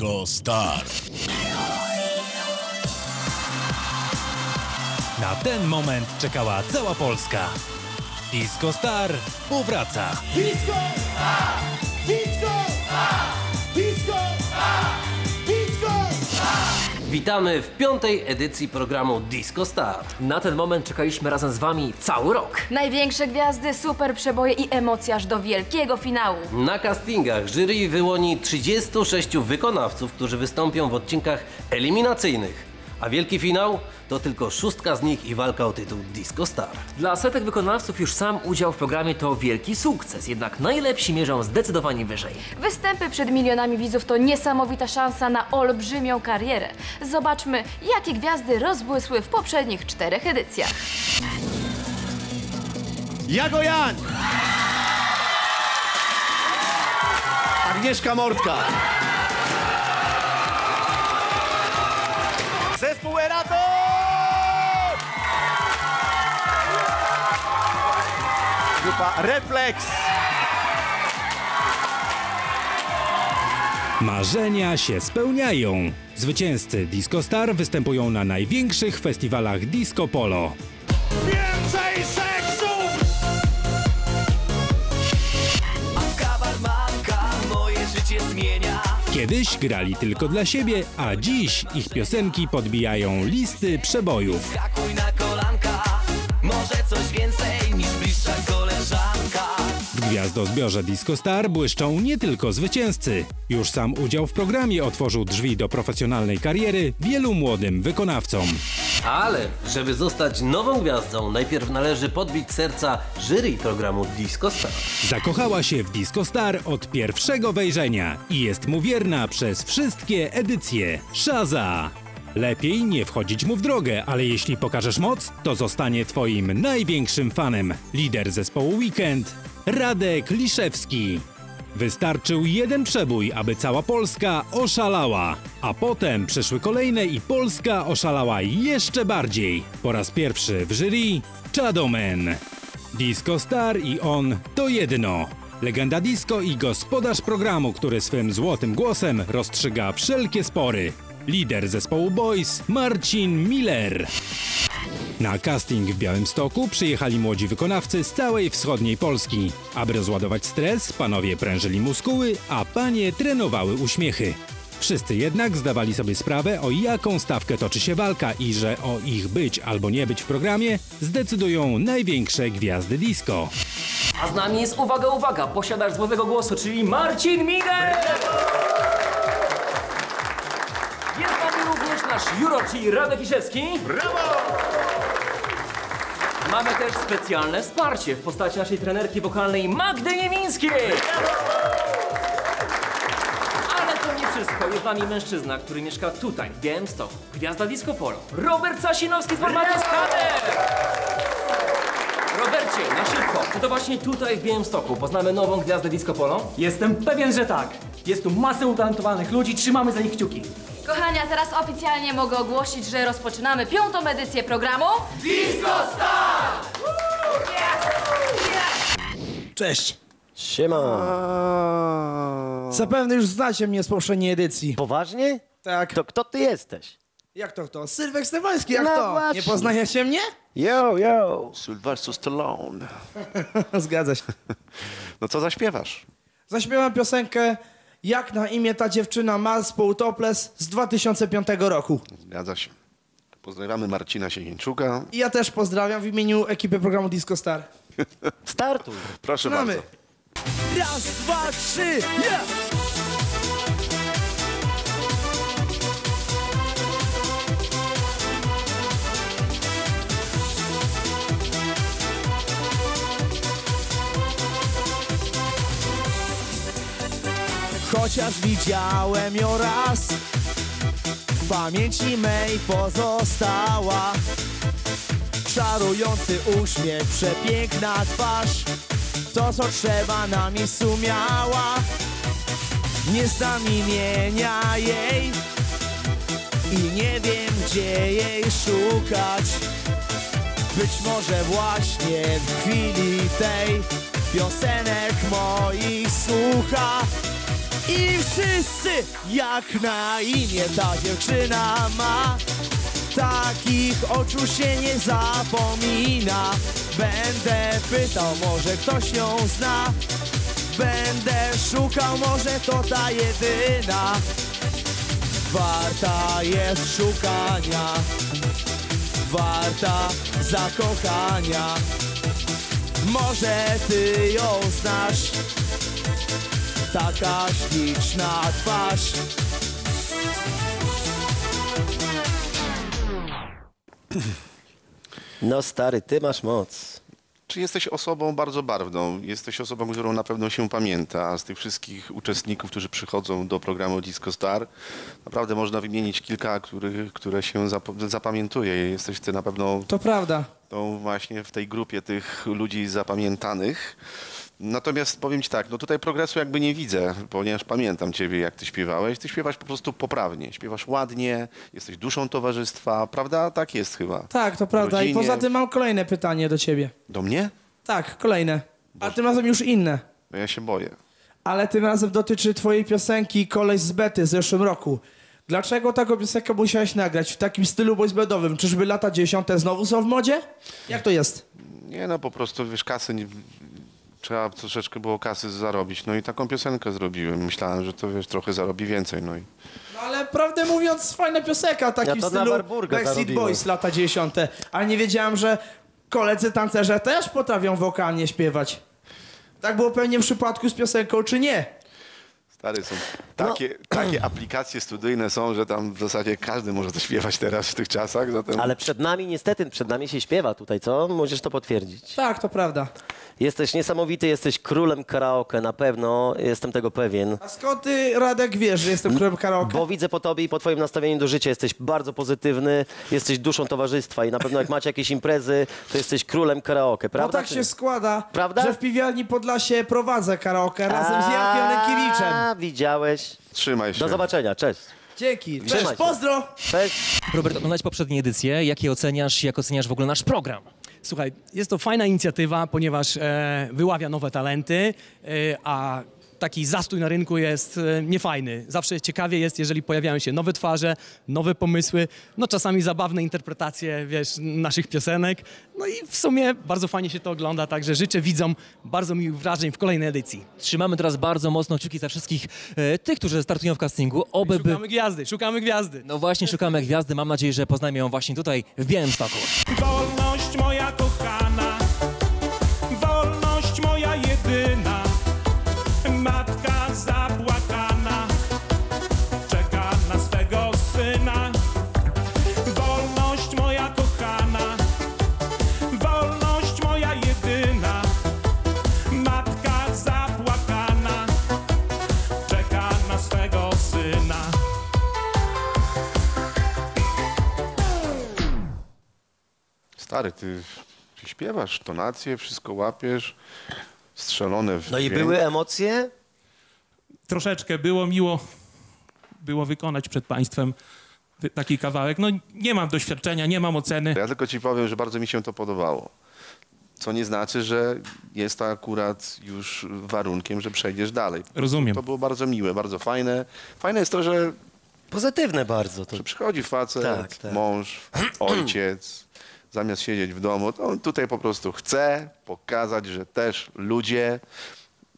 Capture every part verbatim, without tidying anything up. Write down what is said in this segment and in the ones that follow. Disco Star. Na ten moment czekała cała Polska. Disco Star powraca. Disco Star! Disco Star! Disco Star! Disco Star! Witamy w piątej edycji programu Disco Star. Na ten moment czekaliśmy razem z wami cały rok. Największe gwiazdy, super przeboje i emocje aż do wielkiego finału. Na castingach jury wyłoni trzydziestu sześciu wykonawców, którzy wystąpią w odcinkach eliminacyjnych. A wielki finał to tylko szóstka z nich i walka o tytuł Disco Star. Dla setek wykonawców już sam udział w programie to wielki sukces, jednak najlepsi mierzą zdecydowanie wyżej. Występy przed milionami widzów to niesamowita szansa na olbrzymią karierę. Zobaczmy, jakie gwiazdy rozbłysły w poprzednich czterech edycjach. Jago Jań! Agnieszka Mordka! Zespół Erator! Grupa Refleks! Marzenia się spełniają. Zwycięzcy Disco Star występują na największych festiwalach disco polo. Więcej seksu! Manka, barmanka, moje życie zmienia. Kiedyś grali tylko dla siebie, a dziś ich piosenki podbijają listy przebojów. Skakuj na kolanka, może coś więcej niż bliższa koleżanka. W gwiazdozbiorze Disco Star błyszczą nie tylko zwycięzcy. Już sam udział w programie otworzył drzwi do profesjonalnej kariery wielu młodym wykonawcom. Ale żeby zostać nową gwiazdą, najpierw należy podbić serca jury programu Disco Star. Zakochała się w Disco Star od pierwszego wejrzenia i jest mu wierna przez wszystkie edycje. Shazza! Lepiej nie wchodzić mu w drogę, ale jeśli pokażesz moc, to zostanie twoim największym fanem. Lider zespołu Weekend, Radek Liszewski. Wystarczył jeden przebój, aby cała Polska oszalała. A potem przyszły kolejne i Polska oszalała jeszcze bardziej. Po raz pierwszy w jury Czadoman. Disco Star i on to jedno. Legenda disco i gospodarz programu, który swym złotym głosem rozstrzyga wszelkie spory. Lider zespołu Boys, Marcin Miller. Na casting w Białymstoku przyjechali młodzi wykonawcy z całej wschodniej Polski. Aby rozładować stres, panowie prężyli muskuły, a panie trenowały uśmiechy. Wszyscy jednak zdawali sobie sprawę, o jaką stawkę toczy się walka i że o ich być albo nie być w programie zdecydują największe gwiazdy disco. A z nami jest, uwaga, uwaga, posiadacz złotego głosu, czyli Marcin Miller! Jest z nami również nasz juror, czyli Radek Liszewski. Brawo! Mamy też specjalne wsparcie w postaci naszej trenerki wokalnej Magdy Niewińskiej. Ale to nie wszystko. Jest z nami mężczyzna, który mieszka tutaj, w Białymstoku. Gwiazda disco polo. Robert Sasinowski z formacji Skader. Robercie, na szybko. Czy to właśnie tutaj, w Białymstoku, poznamy nową gwiazdę disco polo? Jestem pewien, że tak. Jest tu masę utalentowanych ludzi. Trzymamy za nich kciuki. Kochania, teraz oficjalnie mogę ogłosić, że rozpoczynamy piątą edycję programu Disco Star! Cześć! Siema! Zapewne już znacie mnie z poprzedniej edycji. Poważnie? Tak. To kto ty jesteś? Jak to kto? Sylwek Eksterwański, jak no to? Właśnie. Nie poznajecie mnie? Yo, yo! Sylwester Stallone. Zgadza się. No co zaśpiewasz? Zaśpiewam piosenkę Jak na imię ta dziewczyna ma zespół Topless z dwa tysiące piątego roku. Zgadza się. Pozdrawiamy Marcina Siegińczuka. I ja też pozdrawiam w imieniu ekipy programu Disco Star. Startuj. Proszę Znamy. bardzo. Raz, dwa, trzy, yeah! Chociaż widziałem ją raz, w pamięci mej pozostała. Czarujący uśmiech, przepiękna twarz, to co trzeba na miejscu miała. Nie znam imienia jej i nie wiem gdzie jej szukać. Być może właśnie w chwili tej piosenek moich słucha I wszyscy, jak na imię ta dziewczyna ma, takich oczu się nie zapomina. Będę pytał, może ktoś ją zna. Będę szukał, może to ta jedyna. Warta jest szukania, warta zakochania. Może ty ją znasz, taka śliczna twarz. No stary, ty masz moc. Czy jesteś osobą bardzo barwną? Jesteś osobą, którą na pewno się pamięta. Z tych wszystkich uczestników, którzy przychodzą do programu Disco Star, naprawdę można wymienić kilka, których, które się zap zapamiętuje. Jesteś ty na pewno... To prawda. Tą właśnie w tej grupie tych ludzi zapamiętanych. Natomiast powiem ci tak, no tutaj progresu jakby nie widzę, ponieważ pamiętam ciebie, jak ty śpiewałeś. Ty śpiewasz po prostu poprawnie, śpiewasz ładnie, jesteś duszą towarzystwa, prawda? Tak jest chyba. Tak, to prawda. Rodzinie. I poza tym mam kolejne pytanie do ciebie. Do mnie? Tak, kolejne. Boże. A tym razem już inne. No ja się boję. Ale tym razem dotyczy twojej piosenki Koleś z Bety z zeszłym roku. Dlaczego taką piosenkę musiałeś nagrać w takim stylu boysbandowym? Czyżby lata dziesiąte znowu są w modzie? Jak to jest? Nie no, po prostu wiesz, kasy... Nie... Trzeba troszeczkę było kasy zarobić, no i taką piosenkę zrobiłem. Myślałem, że to wiesz, trochę zarobi więcej, no i... No ale prawdę mówiąc, fajna piosenka, taki ja w stylu Backstreet Boys lata dziesiąte. Ale nie wiedziałem, że koledzy tancerze też potrafią wokalnie śpiewać. Tak było pewnie w przypadku z piosenką, czy nie? Stary, są takie, no. takie aplikacje studyjne są, że tam w zasadzie każdy może to śpiewać teraz w tych czasach. Zatem... Ale przed nami niestety, przed nami się śpiewa tutaj, co? Możesz to potwierdzić. Tak, to prawda. Jesteś niesamowity, jesteś królem karaoke, na pewno, jestem tego pewien. A skąd ty, Radek, wiesz, że jestem królem karaoke? Bo widzę po tobie i po twoim nastawieniu do życia, jesteś bardzo pozytywny, jesteś duszą towarzystwa i na pewno jak macie jakieś imprezy, to jesteś królem karaoke, prawda? No tak się składa, prawda? Że w Piwiarni Podlasie prowadzę karaoke razem z Jarkiem Rękiewiczem. Widziałeś. Trzymaj się. Do zobaczenia, cześć. Dzięki, cześć, pozdro. Cześć. Robert, oglądałeś poprzednie edycje, jak je oceniasz, jak oceniasz w ogóle nasz program? Słuchaj, jest to fajna inicjatywa, ponieważ e, wyławia nowe talenty, e, a taki zastój na rynku jest e, niefajny. Zawsze ciekawie jest, jeżeli pojawiają się nowe twarze, nowe pomysły, no czasami zabawne interpretacje, wiesz, naszych piosenek. No i w sumie bardzo fajnie się to ogląda, także życzę widzom bardzo miłych wrażeń w kolejnej edycji. Trzymamy teraz bardzo mocno kciuki za wszystkich e, tych, którzy startują w castingu. Oby szukamy by... gwiazdy, szukamy gwiazdy. No właśnie, szukamy gwiazdy. Mam nadzieję, że poznajmy ją właśnie tutaj w Białymstoku. Wolność moja kochana, wolność moja jedyna, matka zapłakana czeka na swego syna. Wolność moja kochana, wolność moja jedyna, matka zapłakana czeka na swego syna. Stary, ty śpiewasz, tonację, wszystko łapiesz, strzelone w... No i były emocje? Troszeczkę. Było miło było wykonać przed państwem taki kawałek. No nie mam doświadczenia, nie mam oceny. Ja tylko ci powiem, że bardzo mi się to podobało. Co nie znaczy, że jest to akurat już warunkiem, że przejdziesz dalej. Rozumiem. To było bardzo miłe, bardzo fajne. Fajne jest to, że... Pozytywne bardzo. To... Że przychodzi facet, tak, tak. mąż, ojciec... Zamiast siedzieć w domu, to on tutaj po prostu chce pokazać, że też ludzie,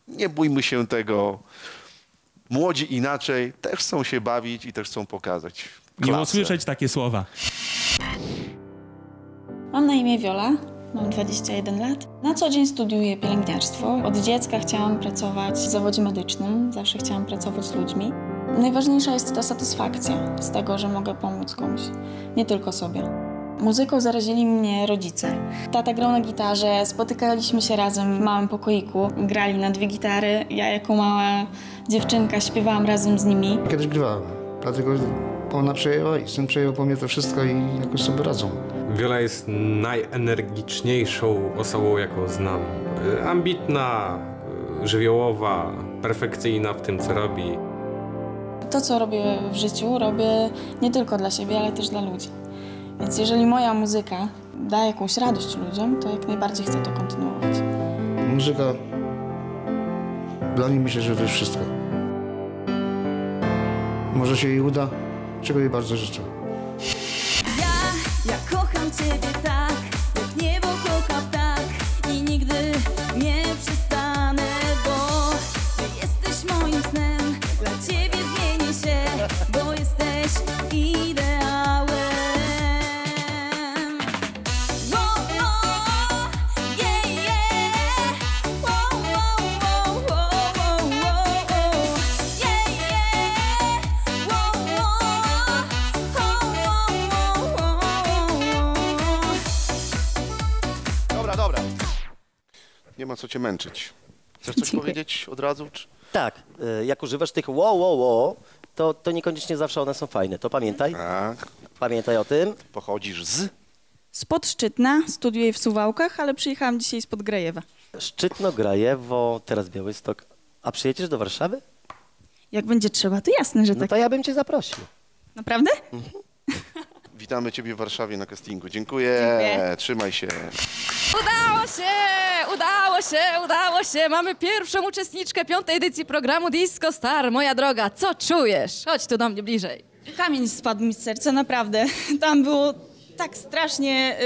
nie bójmy się tego, młodzi inaczej, też chcą się bawić i też chcą pokazać. Miło usłyszeć takie słowa. Mam na imię Wiola, mam dwadzieścia jeden lat. Na co dzień studiuję pielęgniarstwo. Od dziecka chciałam pracować w zawodzie medycznym, zawsze chciałam pracować z ludźmi. Najważniejsza jest ta satysfakcja z tego, że mogę pomóc komuś, nie tylko sobie. Muzyką zarazili mnie rodzice. Tata grał na gitarze, spotykaliśmy się razem w małym pokoiku. Grali na dwie gitary, ja jako mała dziewczynka śpiewałam razem z nimi. Kiedyś grywałem, dlatego ona przejęła i syn przejął po mnie to wszystko i jakoś sobie radzą. Wiola jest najenergiczniejszą osobą, jaką znam. Ambitna, żywiołowa, perfekcyjna w tym, co robi. To, co robię w życiu, robię nie tylko dla siebie, ale też dla ludzi. Więc jeżeli moja muzyka da jakąś radość ludziom, to jak najbardziej chcę to kontynuować. Muzyka dla mnie myślę, że to jest wszystko. Może się jej uda, czego jej bardzo życzę. Ja, ja kocham Ciebie tak, jak niebo kocha ptak i nigdy nie przestanę, bo Ty jesteś moim snem, dla Ciebie zmienię się, bo jesteś ideałem. Wo, wo, yeah, yeah. Wo, wo, wo, wo, wo, wo, yeah, yeah. Wo, wo, wo, wo, wo, wo. Dobra, dobra. Nie ma co cię męczyć. Chcesz coś powiedzieć od razu? Czy... Tak, jak używasz tych wo, wo, wo, to, to niekoniecznie zawsze one są fajne, to pamiętaj. Tak. Pamiętaj o tym. Pochodzisz z? Spod Szczytna, studiuję w Suwałkach, ale przyjechałam dzisiaj spod Grajewa. Szczytno, Grajewo, teraz Białystok. A przyjedziesz do Warszawy? Jak będzie trzeba, to jasne, że tak. No to ja bym cię zaprosił. Naprawdę? Mhm. Witamy Ciebie w Warszawie na castingu. Dziękuję. Dziękuję. Trzymaj się. Udało się, udało się, udało się. Mamy pierwszą uczestniczkę piątej edycji programu Disco Star. Moja droga, co czujesz? Chodź tu do mnie bliżej. Kamień spadł mi z serca, naprawdę. Tam było tak strasznie...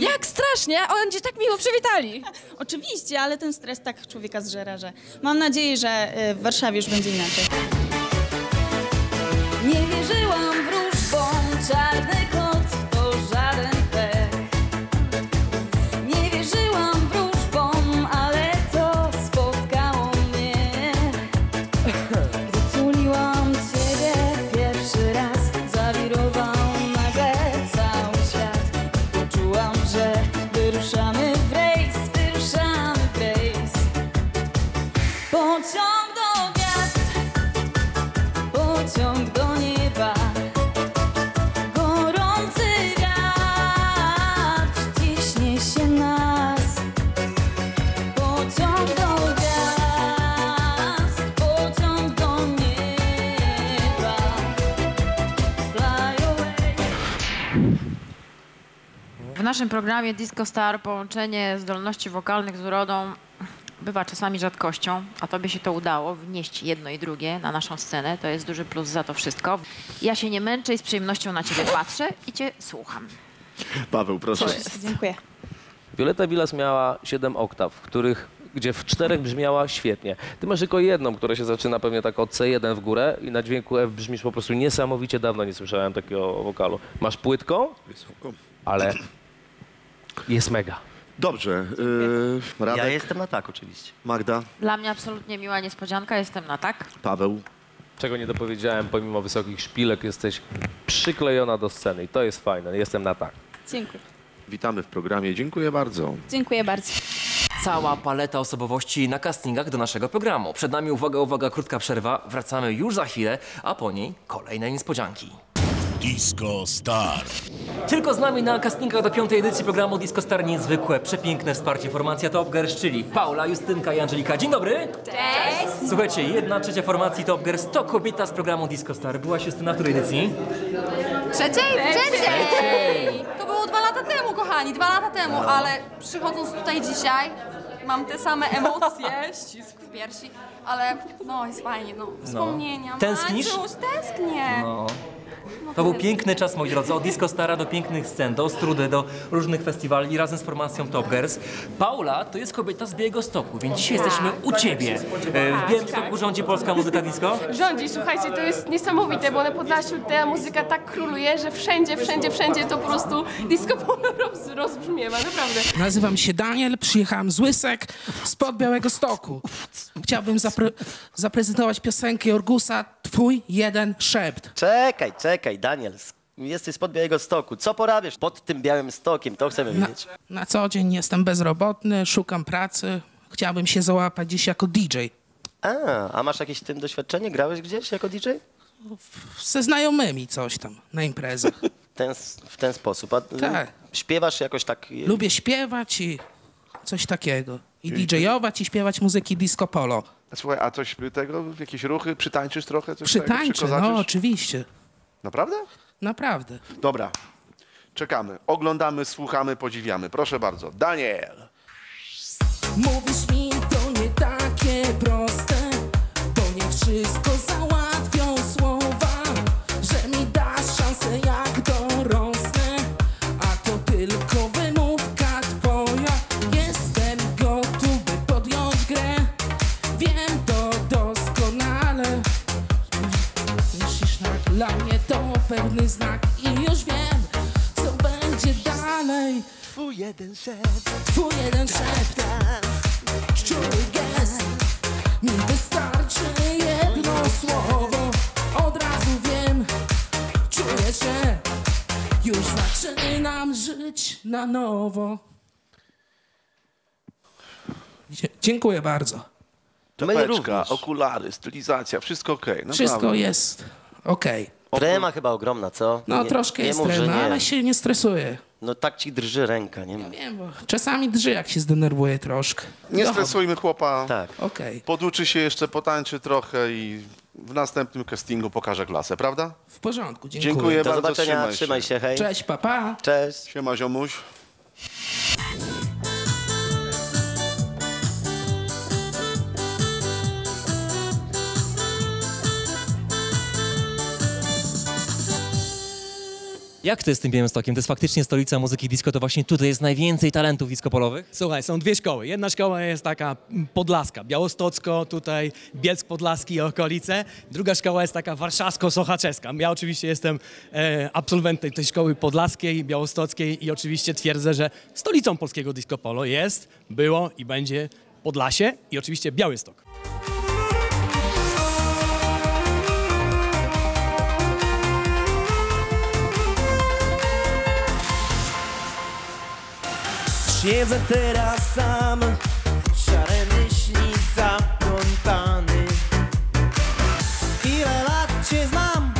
Yy... Jak strasznie? Oni Cię tak miło przywitali. Oczywiście, ale ten stres tak człowieka zżera, że mam nadzieję, że w Warszawie już będzie inaczej. Nie wierzyłam wróżbą, czarny kot to żaden pech. Nie wierzyłam wróżbom, ale to spotkało mnie. Gdy tuliłam Ciebie pierwszy raz, zawirował nagle cały świat. Poczułam, że wyruszamy w rejs, wyruszamy w rejs. Pociąg do gwiazd, pociąg do nieba. W naszym programie Disco Star połączenie zdolności wokalnych z urodą bywa czasami rzadkością, a Tobie się to udało wnieść jedno i drugie na naszą scenę. To jest duży plus za to wszystko. Ja się nie męczę i z przyjemnością na Ciebie patrzę i Cię słucham. Paweł, proszę. Dziękuję. Violetta Villas miała siedem oktaw, w których, gdzie w czterech brzmiała świetnie. Ty masz tylko jedną, która się zaczyna pewnie tak od C jeden w górę i na dźwięku F brzmisz po prostu niesamowicie. Dawno nie słyszałem takiego wokalu. Masz płytką, ale... Jest mega. Dobrze. Yy, Radek. Ja jestem na tak oczywiście. Magda. Dla mnie absolutnie miła niespodzianka, jestem na tak. Paweł. Czego nie dopowiedziałem, pomimo wysokich szpilek jesteś przyklejona do sceny i to jest fajne, jestem na tak. Dziękuję. Witamy w programie, dziękuję bardzo. Dziękuję bardzo. Cała paleta osobowości na castingach do naszego programu. Przed nami uwaga, uwaga, krótka przerwa, wracamy już za chwilę, a po niej kolejne niespodzianki. Disco Star. Tylko z nami na castingach do piątej edycji programu Disco Star niezwykłe, przepiękne wsparcie formacja Top Girls, czyli Paula, Justynka i Angelika. Dzień dobry! Cześć! Słuchajcie, jedna trzecia formacji Top Girls to kobieta z programu Disco Star. Byłaś Justyna w której edycji? Trzeciej? Trzeciej! To było dwa lata temu, kochani, dwa lata temu, ale przychodząc tutaj dzisiaj mam te same emocje, ścisk w piersi, ale no jest fajnie, no wspomnienia. No. Tęsknisz? Maciuś, tęsknię! No. To był piękny czas, moi drodzy, od Disco Stara do pięknych scen, do Ostrudy, do różnych festiwali razem z formacją Top Girls. Paula to jest kobieta z Białegostoku, więc dzisiaj jesteśmy u Ciebie. W Białymstoku rządzi polska muzyka disco? Rządzi, słuchajcie, to jest niesamowite, bo na Podlasiu ta muzyka tak króluje, że wszędzie, wszędzie, wszędzie to po prostu disco rozbrzmiewa, naprawdę. Nazywam się Daniel, przyjechałam z Łysek, spod Białegostoku. Chciałbym zapre zaprezentować piosenkę Orgusa Twój jeden szept. Czekaj, czekaj. Czekaj, Daniel, jesteś spod Białegostoku. Co porabiasz pod tym Białym Stokiem? To chcemy wiedzieć. Na, na co dzień jestem bezrobotny, szukam pracy. Chciałbym się załapać dziś jako D J. A, a masz jakieś w tym doświadczenie? Grałeś gdzieś jako D J? Ze znajomymi coś tam, na imprezach. Ten, w ten sposób? A tak. Śpiewasz jakoś tak? Lubię śpiewać i coś takiego. I D J-ować, i śpiewać muzyki disco polo. Słuchaj, a coś tego, jakieś ruchy? Przytańczysz trochę? Coś Przytańczę, tego, no oczywiście. Naprawdę? Naprawdę. Dobra, czekamy. Oglądamy, słuchamy, podziwiamy. Proszę bardzo, Daniel. Mówisz mi, to nie takie proste, to nie wszystko załatwią słowa. Tylko wymówka twoja. Jestem gotów, by podjąć grę. Wiem to doskonale. Myślisz tak, dla mnie to pewny znak. I już wiem, co będzie dalej. Twój jeden szep, twój jeden szep, szczury gest. Mi wystarczy jedno słowo. Od razu wiem, czuję się. Już zaczynam żyć na nowo. Dzie dziękuję bardzo. Czapeczka, okulary, stylizacja, wszystko okej. Okay, wszystko jest okej. Okay. Trema chyba ogromna, co? No nie, troszkę nie jest mów, trema, ale się nie stresuje. No tak ci drży ręka, nie? Ja wiem, bo czasami drży, jak się zdenerwuje troszkę. Nie Dochodzę. Stresujmy chłopa. Tak. Okay. Poduczy się jeszcze, potańczy trochę i w następnym castingu pokaże klasę, prawda? W porządku, dziękuję. Dziękuję Do bardzo, zobaczenia, trzymaj się. Trzymaj się, hej. Cześć, papa. Cześć. Siema, ziomuś. Jak to jest z tym Białymstokiem? To jest faktycznie stolica muzyki disco, to właśnie tutaj jest najwięcej talentów disco-polowych? Słuchaj, są dwie szkoły. Jedna szkoła jest taka podlaska, białostocko, tutaj Bielsk Podlaski i okolice. Druga szkoła jest taka warszawsko-sochaczeska. Ja oczywiście jestem e, absolwentem tej szkoły podlaskiej, białostockiej i oczywiście twierdzę, że stolicą polskiego disco-polo jest, było i będzie Podlasie i oczywiście Białystok. Siedzę teraz sam, szare myśli zaplątany. Ile lat cię znam?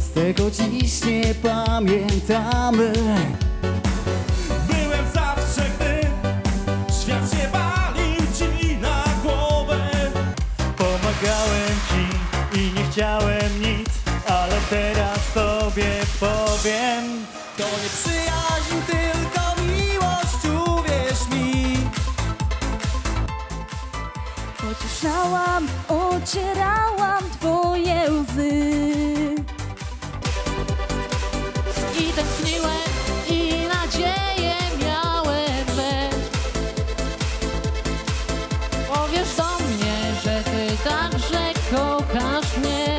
Z tego dziś nie pamiętamy. Byłem zawsze, gdy świat się walił ci na głowę. Pomagałem ci i nie chciałem nic, ale teraz tobie powiem. To nie przyjaźń, tylko pocieszałam, ocierałam twoje łzy. I tęskniłem, i nadzieję miałem, że powiesz do mnie, że ty także kochasz mnie.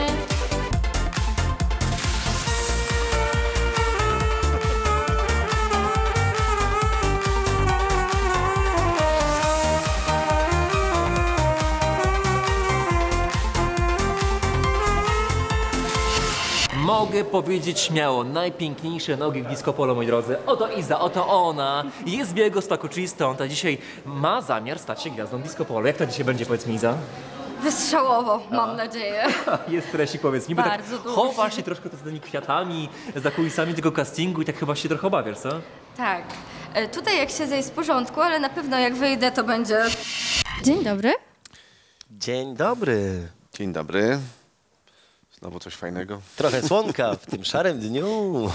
Mogę powiedzieć śmiało, najpiękniejsze nogi w disco polo, moi drodzy. Oto Iza, oto ona. Jest z Białegostoku, czyli stąd, a dzisiaj ma zamiar stać się gwiazdą disco polo. Jak to dzisiaj będzie, powiedz mi, Iza? Wystrzałowo, a. mam nadzieję. Jest stresik, powiedz mi, bo tak chowasz się troszkę z tymi kwiatami, za kulisami tego castingu i tak chyba się trochę obawiasz, co? Tak. E, tutaj jak siedzę jest w porządku, ale na pewno jak wyjdę, to będzie... Dzień dobry. Dzień dobry. Dzień dobry. No bo coś fajnego. Trochę słonka w tym szarym dniu.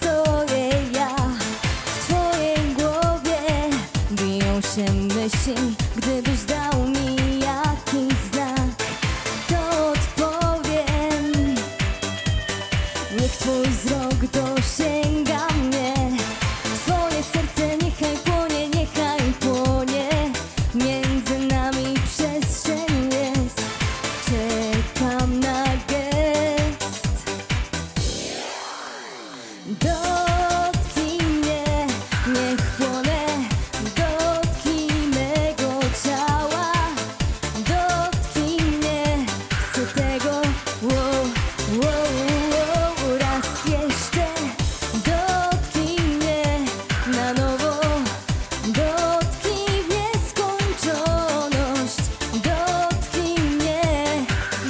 stoję ja w twojej głowie. Biją się myśli, gdybyś dał mi jakiś znak, to odpowiem. Niech twój wzrok dosięga mnie, twoje serce niechaj płonie, niechaj płonie. Między nami przestrzeń jest, czekam na gest. Dotknij mnie, niech płonę, dotknij mego ciała. Dotknij mnie, chcę tego, wow, wow, wow. Raz jeszcze, dotknij mnie na nowo. Dotknij mnie skończoność, dotknij mnie,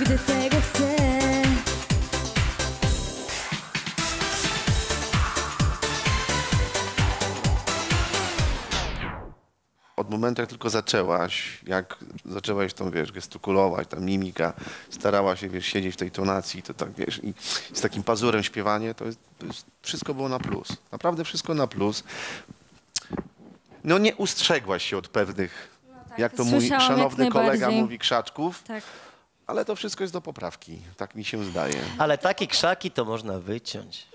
gdy tego chcę. od momentu, jak tylko zaczęłaś, jak zaczęłaś tam, wiesz, gestykulować, tam mimika, starała się, wiesz, siedzieć w tej tonacji, to tak, wiesz, i z takim pazurem śpiewanie, to jest, to jest, wszystko było na plus. Naprawdę wszystko na plus. No nie ustrzegłaś się od pewnych, no tak, jak to mój szanowny kolega mówi, krzaczków. Tak. Ale to wszystko jest do poprawki, tak mi się zdaje. Ale takie krzaki to można wyciąć.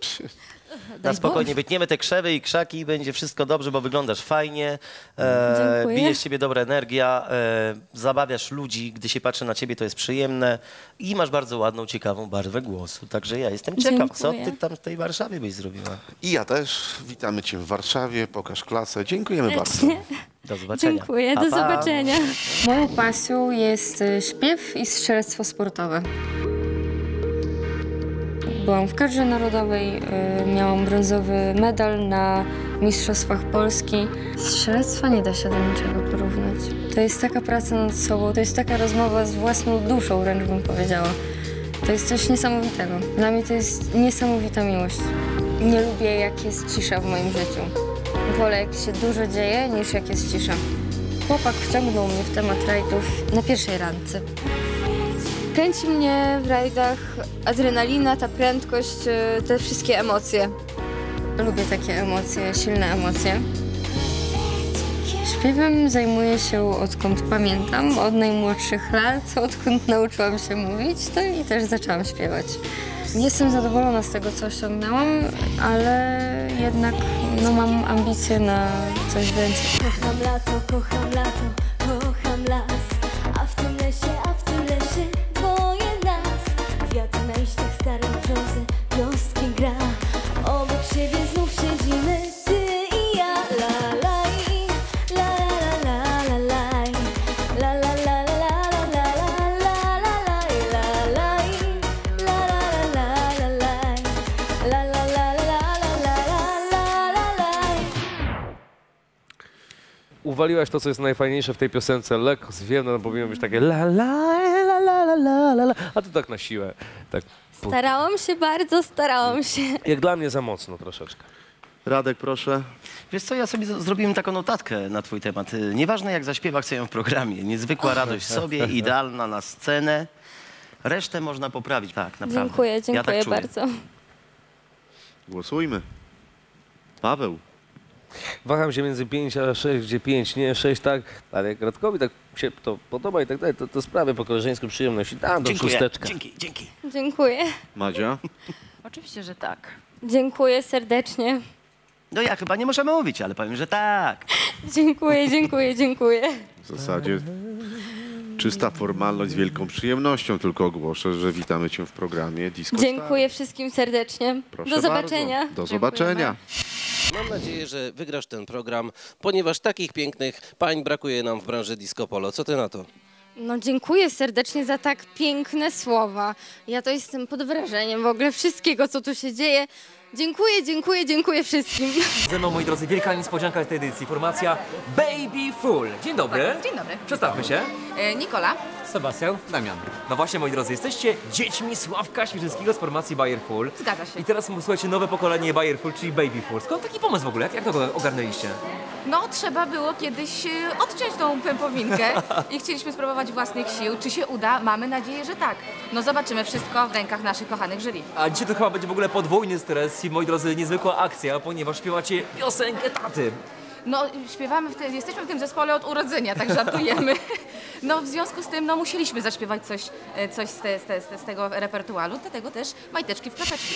Na spokojnie, wytniemy te krzewy i krzaki i będzie wszystko dobrze, bo wyglądasz fajnie, e, bije z ciebie dobra energia, e, zabawiasz ludzi, gdy się patrzy na ciebie, to jest przyjemne i masz bardzo ładną, ciekawą barwę głosu. Także ja jestem ciekaw, dziękuję. Co ty tam w tej Warszawie byś zrobiła. I ja też. Witamy cię w Warszawie, pokaż klasę. Dziękujemy bardzo. Do zobaczenia. Dziękuję, pa, do pa. zobaczenia. Moją pasją jest śpiew i strzelectwo sportowe. Byłam w kadrze narodowej, miałam brązowy medal na Mistrzostwach Polski. Strzelectwa nie da się do niczego porównać. To jest taka praca nad sobą, to jest taka rozmowa z własną duszą, wręcz bym powiedziała. To jest coś niesamowitego. Dla mnie to jest niesamowita miłość. Nie lubię, jak jest cisza w moim życiu. Wolę, jak się dużo dzieje, niż jak jest cisza. Chłopak wciągnął mnie w temat rajdów na pierwszej randce. Kręci mnie w rajdach adrenalina, ta prędkość, te wszystkie emocje. Lubię takie emocje, silne emocje. Śpiewem zajmuję się odkąd pamiętam, od najmłodszych lat, odkąd nauczyłam się mówić, to i też zaczęłam śpiewać. Jestem zadowolona z tego, co osiągnęłam, ale jednak no, mam ambicje na coś więcej. Kocham lato, kocham lato, kocham las, a w tym lesie, a w tym lesie twoje nas. Wiatr na liściach starej brzozy, wioskie gra, obok siebie znów siedzimy, ty i ja. La la i, la la la la la la la la la la la la la la. Uwaliłaś to, co jest najfajniejsze w tej piosence, lekko zwiewne, no powinno być takie la la la la la la la, a tu tak na siłę. Tak. Starałam się bardzo, starałam się. Jak dla mnie za mocno troszeczkę. Radek, proszę. Wiesz co, ja sobie zrobiłem taką notatkę na twój temat. Nieważne jak zaśpiewa, chcę ją w programie. Niezwykła radość w sobie, idealna na scenę. Resztę można poprawić, tak naprawdę. Dziękuję, dziękuję ja tak czuję. bardzo. Głosujmy. Paweł. Waham się między pięć a sześć, gdzie pięć, nie sześć, tak, ale jak Radkowi tak się to podoba i tak dalej, to, to sprawia po koleżeńsku przyjemność i dam do szósteczka. Dzięki, dzięki. Dziękuję. Madzia? Oczywiście, że tak. Dziękuję serdecznie. No ja chyba nie możemy mówić, ale powiem, że tak. Dziękuję, dziękuję, dziękuję. W zasadzie czysta formalność z wielką przyjemnością, tylko ogłoszę, że witamy cię w programie Disco Star. Dziękuję wszystkim serdecznie. Proszę do zobaczenia. Bardzo. Do zobaczenia. Dziękujemy. Mam nadzieję, że wygrasz ten program, ponieważ takich pięknych pań brakuje nam w branży disco polo. Co ty na to? No dziękuję serdecznie za tak piękne słowa. Ja to jestem pod wrażeniem w ogóle wszystkiego, co tu się dzieje. Dziękuję, dziękuję, dziękuję wszystkim. Ze mną, moi drodzy, wielka niespodzianka tej edycji. Formacja Baby Full. Dzień dobry. Dzień dobry. Przedstawmy się. E, Nikola. Sebastian. Damian. No właśnie, moi drodzy, jesteście dziećmi Sławka Świerzyńskiego z formacji Bayer Full. Zgadza się. I teraz słuchajcie, nowe pokolenie Bayer Full, czyli Baby Full. Skąd taki pomysł w ogóle? Jak, jak to ogarnęliście? No, trzeba było kiedyś odciąć tą pępowinkę i chcieliśmy spróbować własnych sił. Czy się uda? Mamy nadzieję, że tak. No zobaczymy, wszystko w rękach naszych kochanych jury. A dzisiaj to chyba będzie w ogóle podwójny stres i, moi drodzy, niezwykła akcja, ponieważ śpiewacie piosenkę taty. No, śpiewamy, w te, jesteśmy w tym zespole od urodzenia, tak żartujemy. No, w związku z tym, no, musieliśmy zaśpiewać coś, coś z, te, z, te, z tego repertuaru, dlatego też majteczki w klapeczki.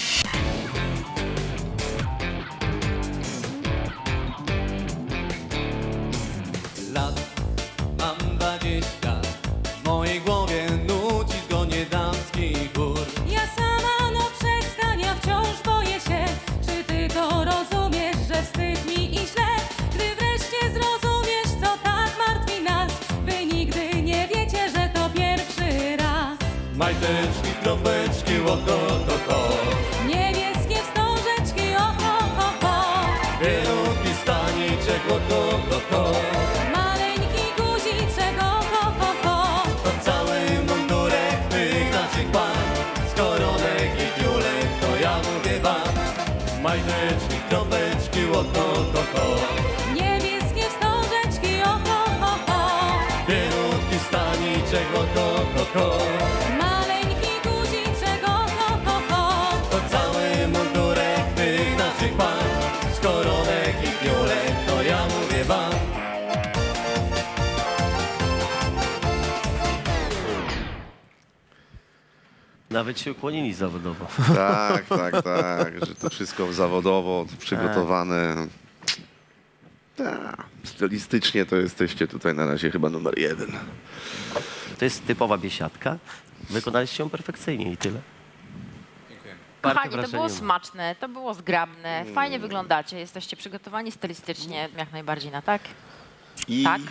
Lat, mam dwadzieścia, w mojej głowie nuci zgonie damski gór. Ja sama no przestania wciąż boję się, czy ty to rozumiesz, że wstyd mi i źle, gdy wreszcie zrozumiesz, co tak martwi nas, wy nigdy nie wiecie, że to pierwszy raz. Majteczki, kropeczki, łoko, to, to. Niebieskie wstążeczki, oko, ho, ho. Wieluki staniczek, łoko, to, to. Majteczki, kropeczki, oko, to, to. Niebieskie wstążeczki, oko, Nawet się ukłonili zawodowo. Tak, tak, tak, że to wszystko zawodowo, przygotowane. Tak, stylistycznie to jesteście tutaj na razie chyba numer jeden. To jest typowa biesiadka. Wykonaliście ją perfekcyjnie i tyle. Kochani, to było smaczne, to było zgrabne, fajnie wyglądacie, jesteście przygotowani stylistycznie jak najbardziej na tak. I... Tak.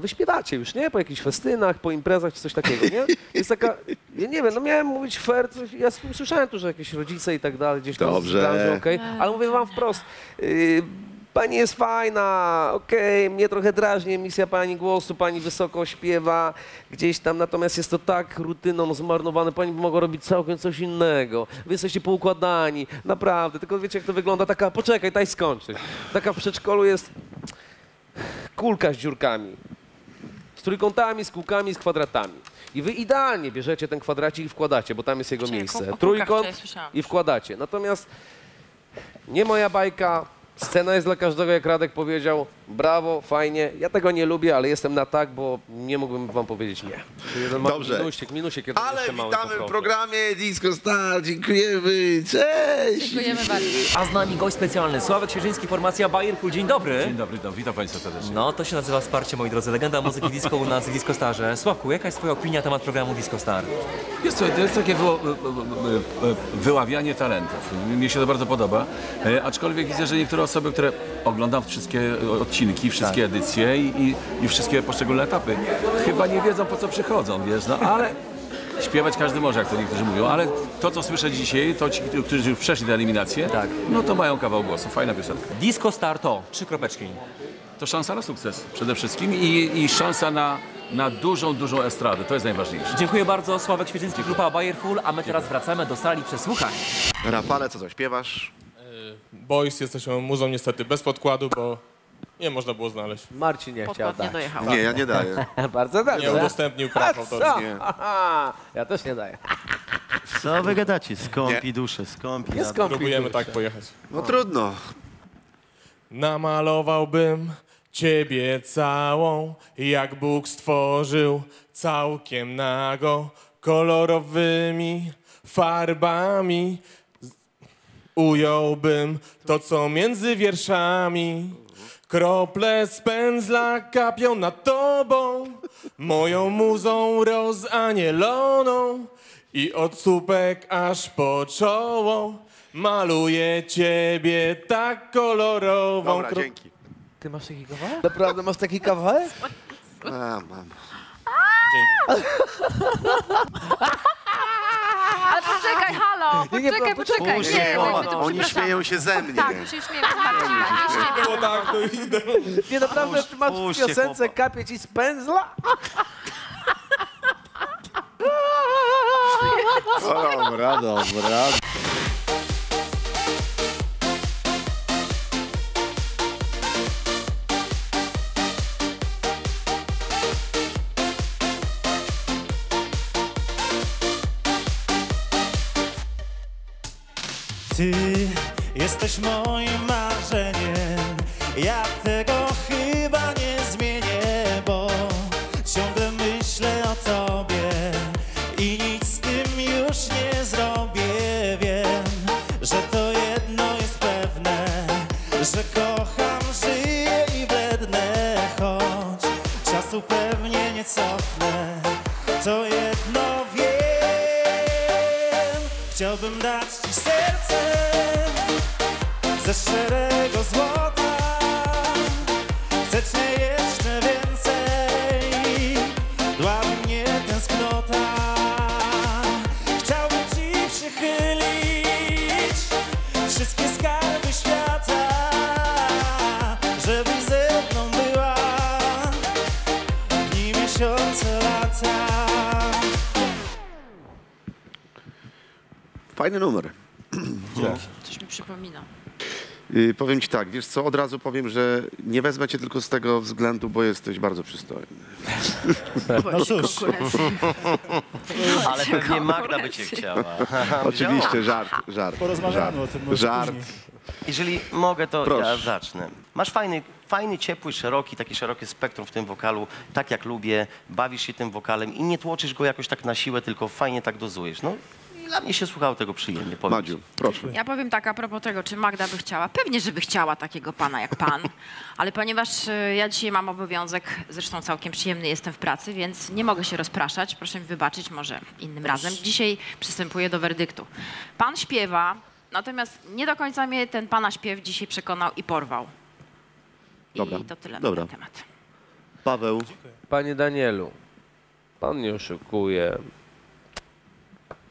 Wy śpiewacie już, nie? Po jakichś festynach, po imprezach czy coś takiego, nie? Jest taka, ja nie wiem, no miałem mówić fair, ja słyszałem tu, że jakieś rodzice i tak dalej, gdzieś tam zdałem, okej, ale mówię wam wprost, yy, pani jest fajna, okej, okay, mnie trochę drażni emisja pani głosu, pani wysoko śpiewa gdzieś tam, natomiast jest to tak rutyną zmarnowane, pani mogła robić całkiem coś innego. Wy jesteście poukładani, naprawdę, tylko wiecie jak to wygląda, taka, poczekaj, daj skończyć. Taka w przedszkolu jest kulka z dziurkami, z trójkątami, z kółkami, z kwadratami. I wy idealnie bierzecie ten kwadracik i wkładacie, bo tam jest jego miejsce. Trójkąt i wkładacie. Natomiast nie moja bajka. Scena jest dla każdego, jak Radek powiedział, brawo, fajnie, ja tego nie lubię, ale jestem na tak, bo nie mógłbym wam powiedzieć nie. Jeden Dobrze, minusik, minusik, jeden ale witamy w programie Disco Star, dziękujemy, cześć! Dziękujemy bardzo. A z nami gość specjalny, Sławek Sierzyński, formacja Bayer Full, dzień dobry. Dzień dobry, do, witam państwa serdecznie. No, to się nazywa wsparcie, moi drodzy, legenda muzyki disco u nas w Disco Starze. Sławku, jaka jest twoja opinia na temat programu Disco Star? Jest to, to jest takie wy, wyławianie talentów, mi się to bardzo podoba, aczkolwiek widzę, że niektóre osoby, które oglądam wszystkie odcinki, wszystkie tak. edycje i, i, i wszystkie poszczególne etapy, chyba nie wiedzą po co przychodzą, wiesz, no ale śpiewać każdy może, jak to niektórzy mówią, ale to co słyszę dzisiaj, to ci, którzy już przeszli tę eliminację, tak. no to mają kawał głosu, fajna piosenka. Disco Star to trzy kropeczki. To szansa na sukces przede wszystkim i, i szansa na, na dużą, dużą estradę, to jest najważniejsze. Dziękuję bardzo, Sławek Świeciński, grupa Bayer Full, a my teraz wracamy do sali przesłuchań. Rafale, co zaśpiewasz? Boys, jesteśmy muzą niestety bez podkładu, bo nie można było znaleźć. Marcin nie Podkład chciał dać. Nie, nie, ja nie daję. Bardzo dobrze. Nie udostępnił praw autorskich. Ja też nie daję. Co wy gadacie? Skąpi nie. dusze, skąpi. Nie skąpi Próbujemy dusze. tak pojechać. No trudno. Namalowałbym ciebie całą, jak Bóg stworzył, całkiem nago, kolorowymi farbami. Ująłbym to, co między wierszami. Krople z pędzla kapią nad tobą, moją muzą rozanieloną. I od słupek aż po czoło maluję ciebie tak kolorową. Dobra, Kro... dzięki. Ty masz taki kawałek? Naprawdę masz taki kawałek? A, mam. Dzięki. Ale poczekaj, halo, poczekaj, poczekaj. Puszczę, nie, o, no, oni śmieją się ze mnie. Tak, się śmieją. Było tak, to idę. Nie, naprawdę ty masz w piosence kapie ci z pędzla? Dobra, dobra. Ty jesteś moim marzeniem, ja tego chyba nie zmienię, bo ciągle myślę o tobie i nic z tym już nie zrobię. Wiem, że to jedno jest pewne, że kocham, żyję i blednę, choć czasu pewnie nie cofnę, to jedno wiem, chciałbym dać ci serce ze szczerego złota, chcę cię jeszcze więcej, dla mnie tęsknota. Chciałbym ci przychylić wszystkie skarby świata, żebyś ze mną była dni, miesiące, lata. Fajny numer. Coś mi przypomina. Yy, powiem ci tak, wiesz co, od razu powiem, że nie wezmę cię tylko z tego względu, bo jesteś bardzo przystojny. No cóż. Ale pewnie Magda by cię chciała. Oczywiście, żart, żart. Porozmawiamy o tym. Żart. Jeżeli mogę, to Proszę. ja zacznę. Masz fajny, fajny, ciepły, szeroki, takie szerokie spektrum w tym wokalu, tak jak lubię, bawisz się tym wokalem i nie tłoczysz go jakoś tak na siłę, tylko fajnie tak dozujesz. No. Dla mnie się słuchało tego przyjemnie. Madziu, proszę. Ja powiem tak a propos tego, czy Magda by chciała. Pewnie, żeby chciała takiego pana jak pan, ale ponieważ ja dzisiaj mam obowiązek, zresztą całkiem przyjemny jestem w pracy, więc nie mogę się rozpraszać. Proszę mi wybaczyć, może innym razem. Dzisiaj przystępuję do werdyktu. Pan śpiewa, natomiast nie do końca mnie ten pana śpiew dzisiaj przekonał i porwał. I Dobra. to tyle Dobra. na ten temat. Paweł. Dziękuję. Panie Danielu, pan nie oszukuje.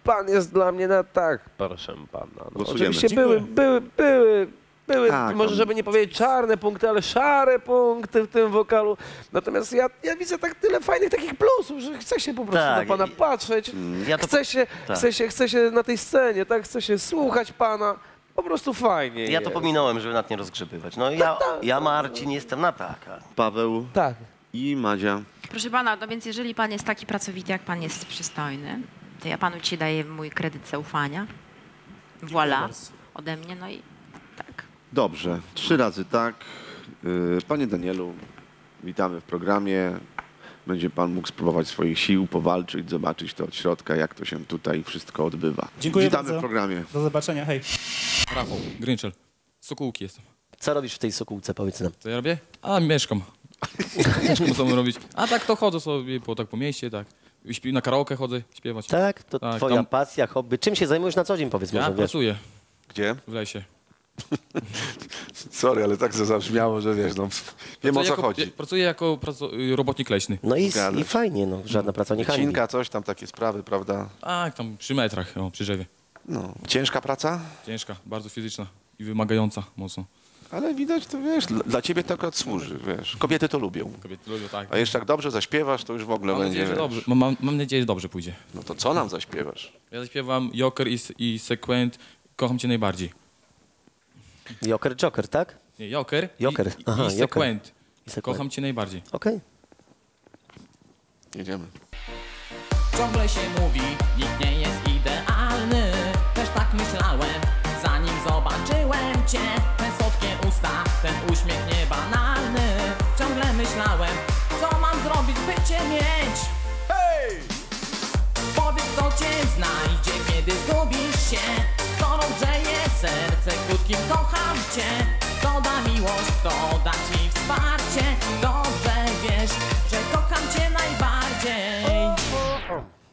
Pan jest dla mnie na tak, proszę pana. No, oczywiście były, były, były, były, tak, może żeby nie powiedzieć czarne punkty, ale szare punkty w tym wokalu. Natomiast ja, ja widzę tak tyle fajnych takich plusów, że chcę się po prostu tak, na pana patrzeć, ja to... chcę, się, tak. chcę, się, chcę się na tej scenie, tak, chcę się słuchać pana. Po prostu fajnie. Ja jest. to pominąłem, żeby nad nie rozgrzebywać. No ja, ja Marcin jestem na tak. Paweł tak. i Madzia. Proszę pana, no więc jeżeli pan jest taki pracowity, jak pan jest przystojny, to ja panu ci daję mój kredyt zaufania. Voilà. Ode mnie, no i tak. Dobrze. Trzy razy tak. Panie Danielu, witamy w programie. Będzie pan mógł spróbować swoich sił, powalczyć, zobaczyć to od środka, jak to się tutaj wszystko odbywa. Dziękuję witamy bardzo. w programie. Do zobaczenia, hej. Rafał Grynczel, Sokółki jestem. Co robisz w tej Sokółce, powiedz nam? Co ja robię? A, mieszkam. Mieszkam, co mam robić. A tak to chodzę sobie po, tak po mieście, tak. Na karaoke chodzę śpiewać. Tak? To tak, twoja tam... pasja, hobby. Czym się zajmujesz na co dzień, powiedz może? Ja pracuję. Gdzie? W lesie. Sorry, ale tak to zabrzmiało, że wiesz, no, wiem o co jako, chodzi. Pracuję jako robotnik leśny. No i, i fajnie, no, żadna praca nie hańbi. Cinka, coś tam, takie sprawy, prawda? Tak, tam przy metrach, o, przy drzewie. No. Ciężka praca? Ciężka, bardzo fizyczna i wymagająca mocno. Ale widać, to wiesz, dla ciebie to akurat służy, wiesz. Kobiety to lubią. Kobiety to lubią, tak. A jeszcze jak dobrze zaśpiewasz, to już w ogóle mam będzie... Nadzieję, że dobrze, mam, mam nadzieję, że dobrze pójdzie. No to co nam zaśpiewasz? Ja zaśpiewam Joker i, i Sekwent, Kocham cię najbardziej. Joker, Joker, tak? Nie, Joker, Joker. i, i, Aha, i Sekwent, Kocham cię najbardziej. Okej. Okay. Jedziemy. Ciągle się mówi, nikt nie jest idealny. Też tak myślałem, zanim zobaczyłem cię. Ten uśmiech niebanalny. Ciągle myślałem, co mam zrobić, by cię mieć. Hej! Powiedz, co cię znajdzie, kiedy zgubisz się. To rozgrzeje serce, krótkim kocham cię. To da miłość, to da ci wsparcie. Dobrze wiesz, że kocham cię najbardziej.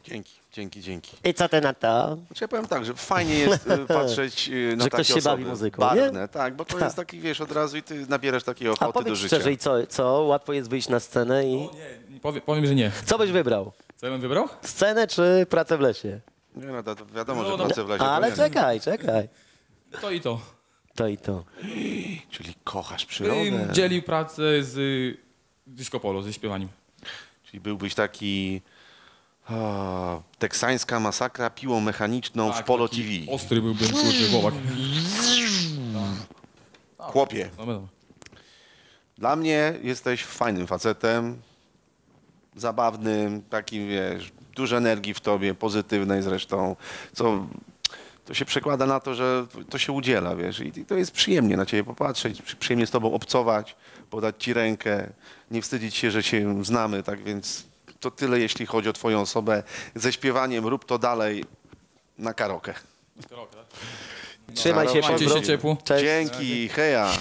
Dzięki, dzięki, dzięki. I co ty na to? Znaczy, ja powiem tak, że fajnie jest patrzeć na że takie ktoś się osoby bawi muzyką, barwne, nie? Tak, bo to tak. jest taki, wiesz, od razu i ty nabierasz takiej ochoty do życia. A powiedz szczerze, i co, co? Łatwo jest wyjść na scenę i... O, nie, powiem, powiem, że nie. Co byś wybrał? Co ja bym wybrał? Scenę czy pracę w lesie? Nie, no to wiadomo, no, że no, pracę w lesie. Ale czekaj, czekaj. To i to. To i to. Czyli kochasz przyrodę. Bym dzielił pracę z disco polo, ze śpiewaniem. Czyli byłbyś taki... O, teksańska masakra piłą mechaniczną tak, w Polo T V. Ostry byłby chłopak. Chłopie, dla mnie jesteś fajnym facetem, zabawnym, takim, wiesz, dużo energii w tobie, pozytywnej zresztą, co to się przekłada na to, że to się udziela, wiesz, i to jest przyjemnie na ciebie popatrzeć, przyjemnie z tobą obcować, podać ci rękę, nie wstydzić się, że się znamy, tak więc... To tyle, jeśli chodzi o twoją osobę. Ze śpiewaniem rób to dalej na karaoke. No. Trzymaj się, się ciepło. Cześć. Dzięki, heja.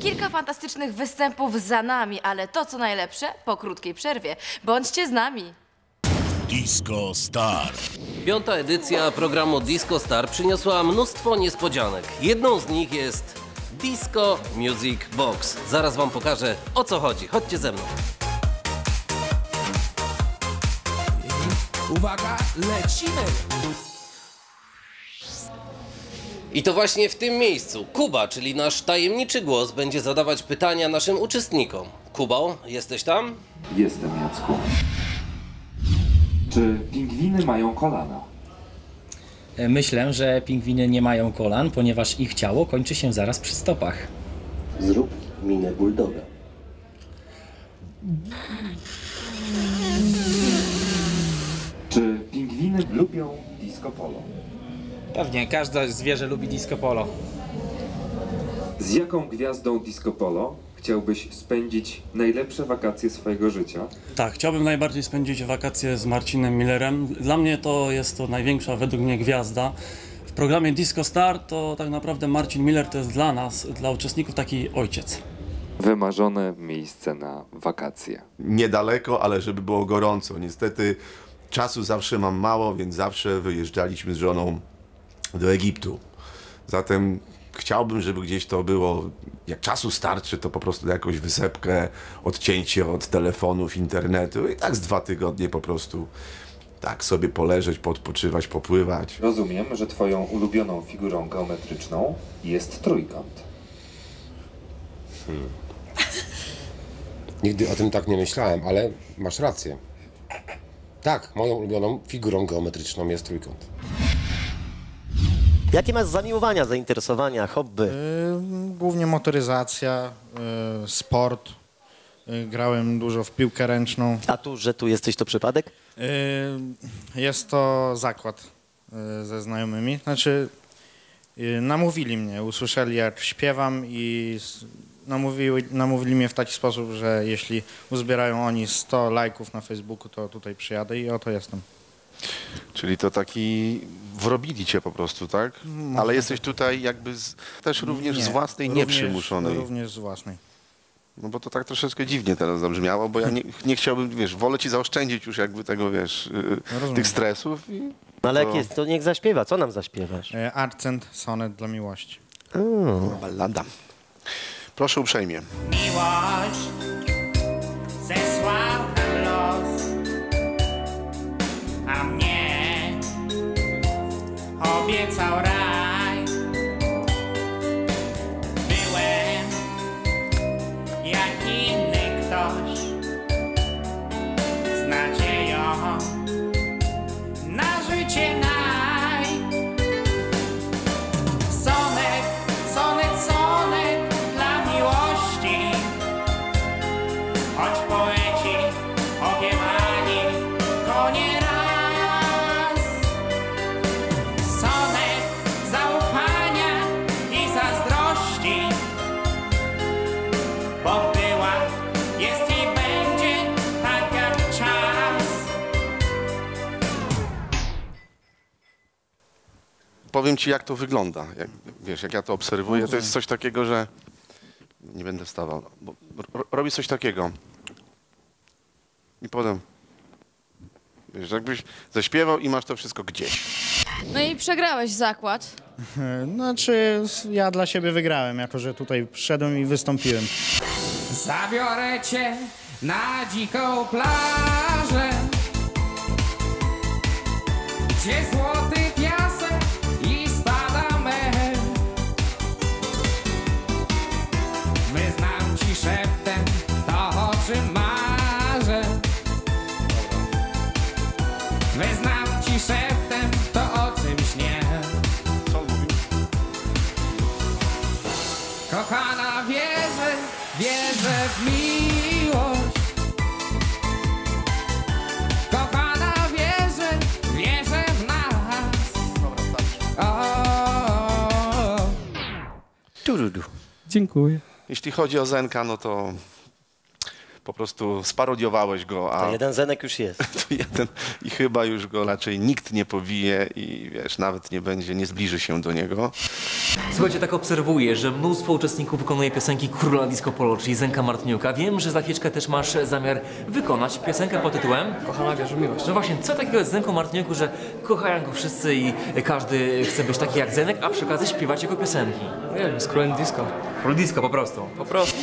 Kilka fantastycznych występów za nami, ale to co najlepsze po krótkiej przerwie. Bądźcie z nami. Disco Star. Piąta edycja programu Disco Star przyniosła mnóstwo niespodzianek. Jedną z nich jest Disco Music Box. Zaraz wam pokażę, o co chodzi. Chodźcie ze mną. Uwaga, lecimy! I to właśnie w tym miejscu Kuba, czyli nasz tajemniczy głos, będzie zadawać pytania naszym uczestnikom. Kubo, jesteś tam? Jestem, Jacku. Czy pingwiny mają kolana? Myślę, że pingwiny nie mają kolan, ponieważ ich ciało kończy się zaraz przy stopach. Zrób minę bulldoga. Czy pingwiny lubią disco polo? Pewnie, każde zwierzę lubi disco polo. Z jaką gwiazdą disco polo chciałbyś spędzić najlepsze wakacje swojego życia? Tak, chciałbym najbardziej spędzić wakacje z Marcinem Millerem. Dla mnie to jest to największa według mnie gwiazda. W programie Disco Star to tak naprawdę Marcin Miller to jest dla nas, dla uczestników taki ojciec. Wymarzone miejsce na wakacje. Niedaleko, ale żeby było gorąco. Niestety czasu zawsze mam mało, więc zawsze wyjeżdżaliśmy z żoną do Egiptu. Zatem chciałbym, żeby gdzieś to było, jak czasu starczy, to po prostu jakąś wysepkę, odcięcie od telefonów, internetu i tak z dwa tygodnie po prostu tak sobie poleżeć, podpoczywać, popływać. Rozumiem, że twoją ulubioną figurą geometryczną jest trójkąt. Hmm. Nigdy o tym tak nie myślałem, ale masz rację. Tak, moją ulubioną figurą geometryczną jest trójkąt. Jakie masz zamiłowania, zainteresowania, hobby? Yy, głównie motoryzacja, yy, sport. Yy, grałem dużo w piłkę ręczną. A tu, że tu jesteś, to przypadek? Yy, jest to zakład yy, ze znajomymi. Znaczy, yy, namówili mnie, usłyszeli jak śpiewam i namówili, namówili mnie w taki sposób, że jeśli uzbierają oni sto lajków na Facebooku, to tutaj przyjadę i oto jestem. Czyli to taki wrobili cię po prostu, tak? Ale jesteś tutaj jakby z, też również nie, z własnej, również, nieprzymuszonej. Również z własnej. No bo to tak troszeczkę dziwnie teraz zabrzmiało, bo ja nie, nie chciałbym, wiesz, wolę ci zaoszczędzić już jakby tego, wiesz, no tych stresów. I to... Ale jak jest, to niech zaśpiewa. Co nam zaśpiewasz? Akcent, sonet dla miłości. O, ballada. Proszę uprzejmie. Miłość zesłał nam los, a mnie obiecał raj. Byłem jak inny ktoś, z nadzieją na życie naj. Sonet, sonet, sonet dla miłości, choć poeci obiewani to nie raj. Powiem ci, jak to wygląda, jak, wiesz, jak ja to obserwuję, to jest coś takiego, że nie będę wstawał, bo robi coś takiego i potem, wiesz, jakbyś zaśpiewał i masz to wszystko gdzieś. No i przegrałeś zakład. Znaczy, ja dla siebie wygrałem, jako że tutaj przyszedłem i wystąpiłem. Zabiorę cię na dziką plażę, gdzie złoty piasek i spada mel. Wyznam ci szeptem to, o czym marzę. Wyznam ci szeptem to, o czym śnię. Co mówisz? Kochana, wierzę, wierzę w miłość. Kochana, wierzę, wierzę w nas. Turudu. Dziękuję. Jeśli chodzi o Zenka, no to po prostu sparodiowałeś go. A to jeden Zenek już jest. To jeden i chyba już go raczej nikt nie powije i wiesz, nawet nie będzie, nie zbliży się do niego. Słuchajcie, tak obserwuję, że mnóstwo uczestników wykonuje piosenki Króla Disco Polo, czyli Zenka Martyniuka. Wiem, że za chwileczkę też masz zamiar wykonać piosenkę pod tytułem Kochana, wierzę w miłość. No właśnie, co takiego jest Zenką Martyniuku, że kochają go wszyscy i każdy chce być taki jak Zenek, a przy okazji śpiewać jego piosenki? Nie wiem, z Królem Disco. Król Disco, po prostu. Po prostu.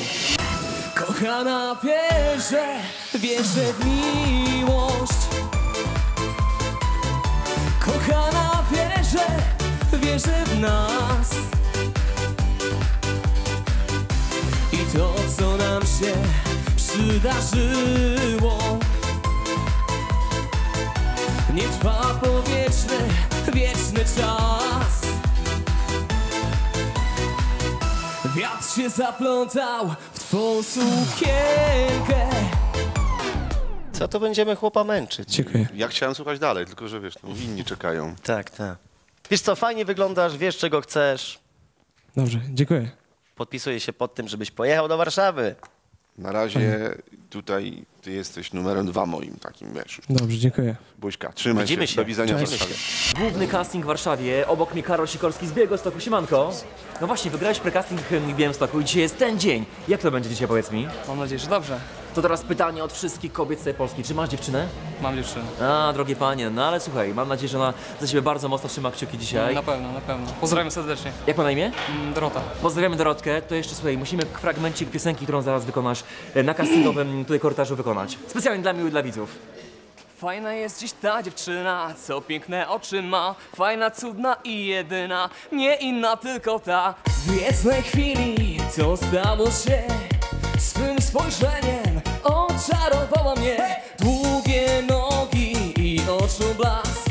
Kochana, wierzę, wierzę w miłość. Kochana, wierzę, wierzę w nas. I to, co nam się przydarzyło, nie trwa po wieczny, wieczny czas. Wiatr się zaplątał w twą sukienkę. Co to będziemy chłopa męczyć? Dziękuję. Ja chciałem słuchać dalej, tylko że wiesz, no, inni czekają. Tak, tak. Wiesz co, fajnie wyglądasz, wiesz czego chcesz. Dobrze, dziękuję. podpisuję się pod tym, żebyś pojechał do Warszawy. Na razie tutaj ty jesteś numerem dwa moim takim, wiesz. Dobrze, dziękuję. Buźka, trzymaj się. się. Do widzenia w Warszawie. Główny casting w Warszawie. Obok mnie Karol Sikorski z Białegostoku. Siemanko. No właśnie, wygrałeś precasting w Białymstoku i dzisiaj jest ten dzień. Jak to będzie dzisiaj, powiedz mi? Mam nadzieję, że dobrze. To teraz pytanie od wszystkich kobiet z tej Polski. Czy masz dziewczynę? Mam dziewczynę. A, drogie panie, no ale słuchaj, mam nadzieję, że ona za siebie bardzo mocno trzyma kciuki dzisiaj. Na pewno, na pewno. Pozdrawiam serdecznie. Jak ma na imię? Dorota. Pozdrawiamy Dorotkę. To jeszcze, słuchaj, musimy fragmencik piosenki, którą zaraz wykonasz na castingowym tutaj korytarzu wykonać. Specjalnie dla mnie i dla widzów. Fajna jest dziś ta dziewczyna, co piękne oczy ma. Fajna, cudna i jedyna, nie inna tylko ta. W jednej chwili, co stało się, swym spojrzeniem oczarowała mnie. Długie nogi i oczu blask.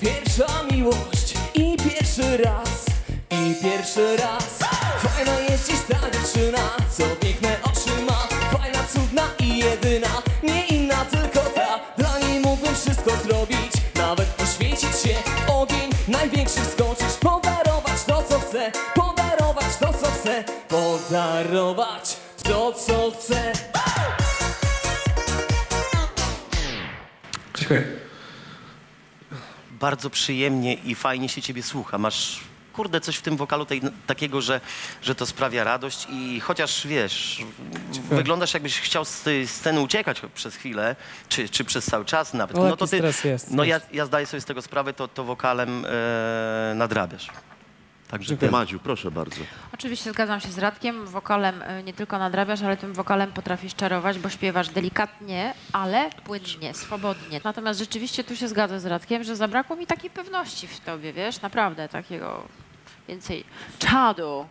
Pierwsza miłość i pierwszy raz, i pierwszy raz. Fajna jest dziś ta dziewczyna, co piękne oczy ma. Fajna, cudna i jedyna, nie inna tylko ta. Dla niej mógłbym wszystko zrobić, nawet poświęcić się. Ogień największy skoczyć, podarować to co chcę, podarować to co chcę, podarować to, co chcę. Dziękuję. Bardzo przyjemnie i fajnie się ciebie słucha. Masz, kurde, coś w tym wokalu tej, takiego, że, że to sprawia radość i chociaż, wiesz, dziękuję, wyglądasz jakbyś chciał z tej sceny uciekać przez chwilę, czy, czy przez cały czas nawet. O, no to ty, stres jest, no ja, ja zdaję sobie z tego sprawę, to, to wokalem e, nadrabiasz. Także ty, Madziu, proszę bardzo. Oczywiście zgadzam się z Radkiem. Wokalem nie tylko nadrabiasz, ale tym wokalem potrafisz czarować, bo śpiewasz delikatnie, ale płynnie, swobodnie. Natomiast rzeczywiście tu się zgadzam z Radkiem, że zabrakło mi takiej pewności w tobie, wiesz, naprawdę takiego więcej czadu.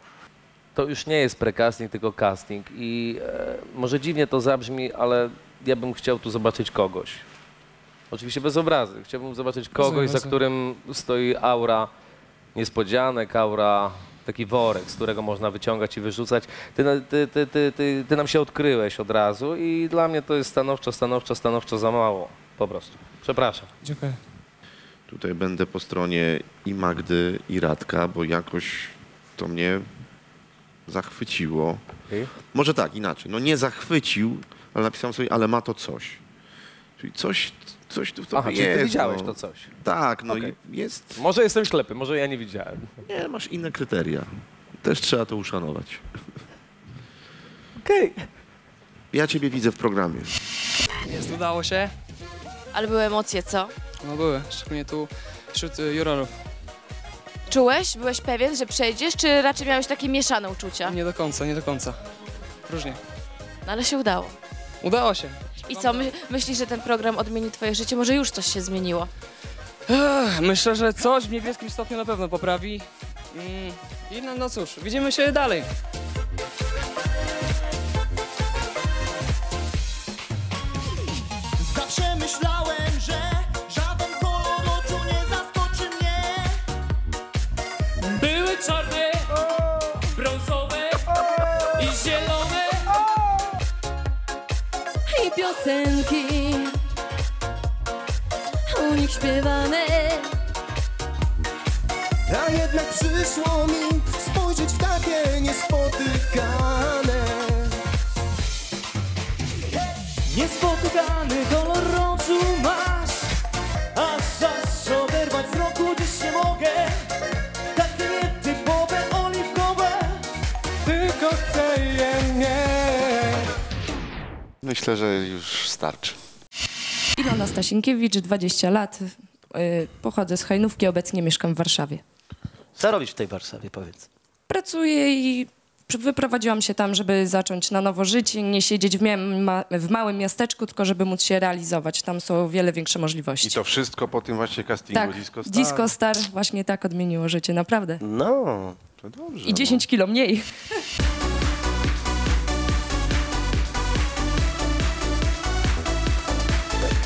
To już nie jest precasting, tylko casting i e, może dziwnie to zabrzmi, ale ja bym chciał tu zobaczyć kogoś. Oczywiście bez obrazy. Chciałbym zobaczyć kogoś, za którym stoi aura niespodzianek, aura, taki worek, z którego można wyciągać i wyrzucać. Ty, ty, ty, ty, ty, ty nam się odkryłeś od razu i dla mnie to jest stanowczo, stanowczo, stanowczo za mało. Po prostu. Przepraszam. Dziękuję. Tutaj będę po stronie i Magdy, i Radka, bo jakoś to mnie zachwyciło. Okay. Może tak, inaczej. No nie zachwycił, ale napisałem sobie, ale ma to coś. Czyli coś... Coś tu w tobie. Aha, jest, ty widziałeś no to coś. Tak, no okay, jest. Może jestem ślepy, może ja nie widziałem. Nie, masz inne kryteria. Też trzeba to uszanować. Okej. Okay. Ja ciebie widzę w programie. Jest, udało się. Ale były emocje, co? No były, szczególnie tu wśród y, jurorów. Czułeś? Byłeś pewien, że przejdziesz, czy raczej miałeś takie mieszane uczucia? Nie do końca, nie do końca. Różnie. No ale się udało. Udało się. I co, my, myślisz, że ten program odmieni twoje życie? Może już coś się zmieniło? Ech, myślę, że coś w niebieskim stopniu na pewno poprawi. Mm, i no, no cóż, widzimy się dalej. Zawsze myślałem, że żaden kolor oczu nie zaskoczy mnie. Były czarne, brązowe i zielone piosenki, u nich śpiewane. A jednak przyszło mi spojrzeć w takie niespotykane. Niespotykany kolor oczu masz, a czas oderwać wzroku dziś nie mogę. Takie nietypowe, oliwkowe, tylko chcę je mieć. Myślę, że już starczy. Ilona Stasinkiewicz, dwadzieścia lat. Pochodzę z Hajnówki, obecnie mieszkam w Warszawie. Co robisz w tej Warszawie, powiedz? Pracuję i wyprowadziłam się tam, żeby zacząć na nowo życie, nie siedzieć w, ma w małym miasteczku, tylko żeby móc się realizować. Tam są wiele większe możliwości. I to wszystko po tym właśnie castingu, tak, Disco Star. Disco Star właśnie tak odmieniło życie, naprawdę. No, to dobrze. I dziesięć kilo mniej.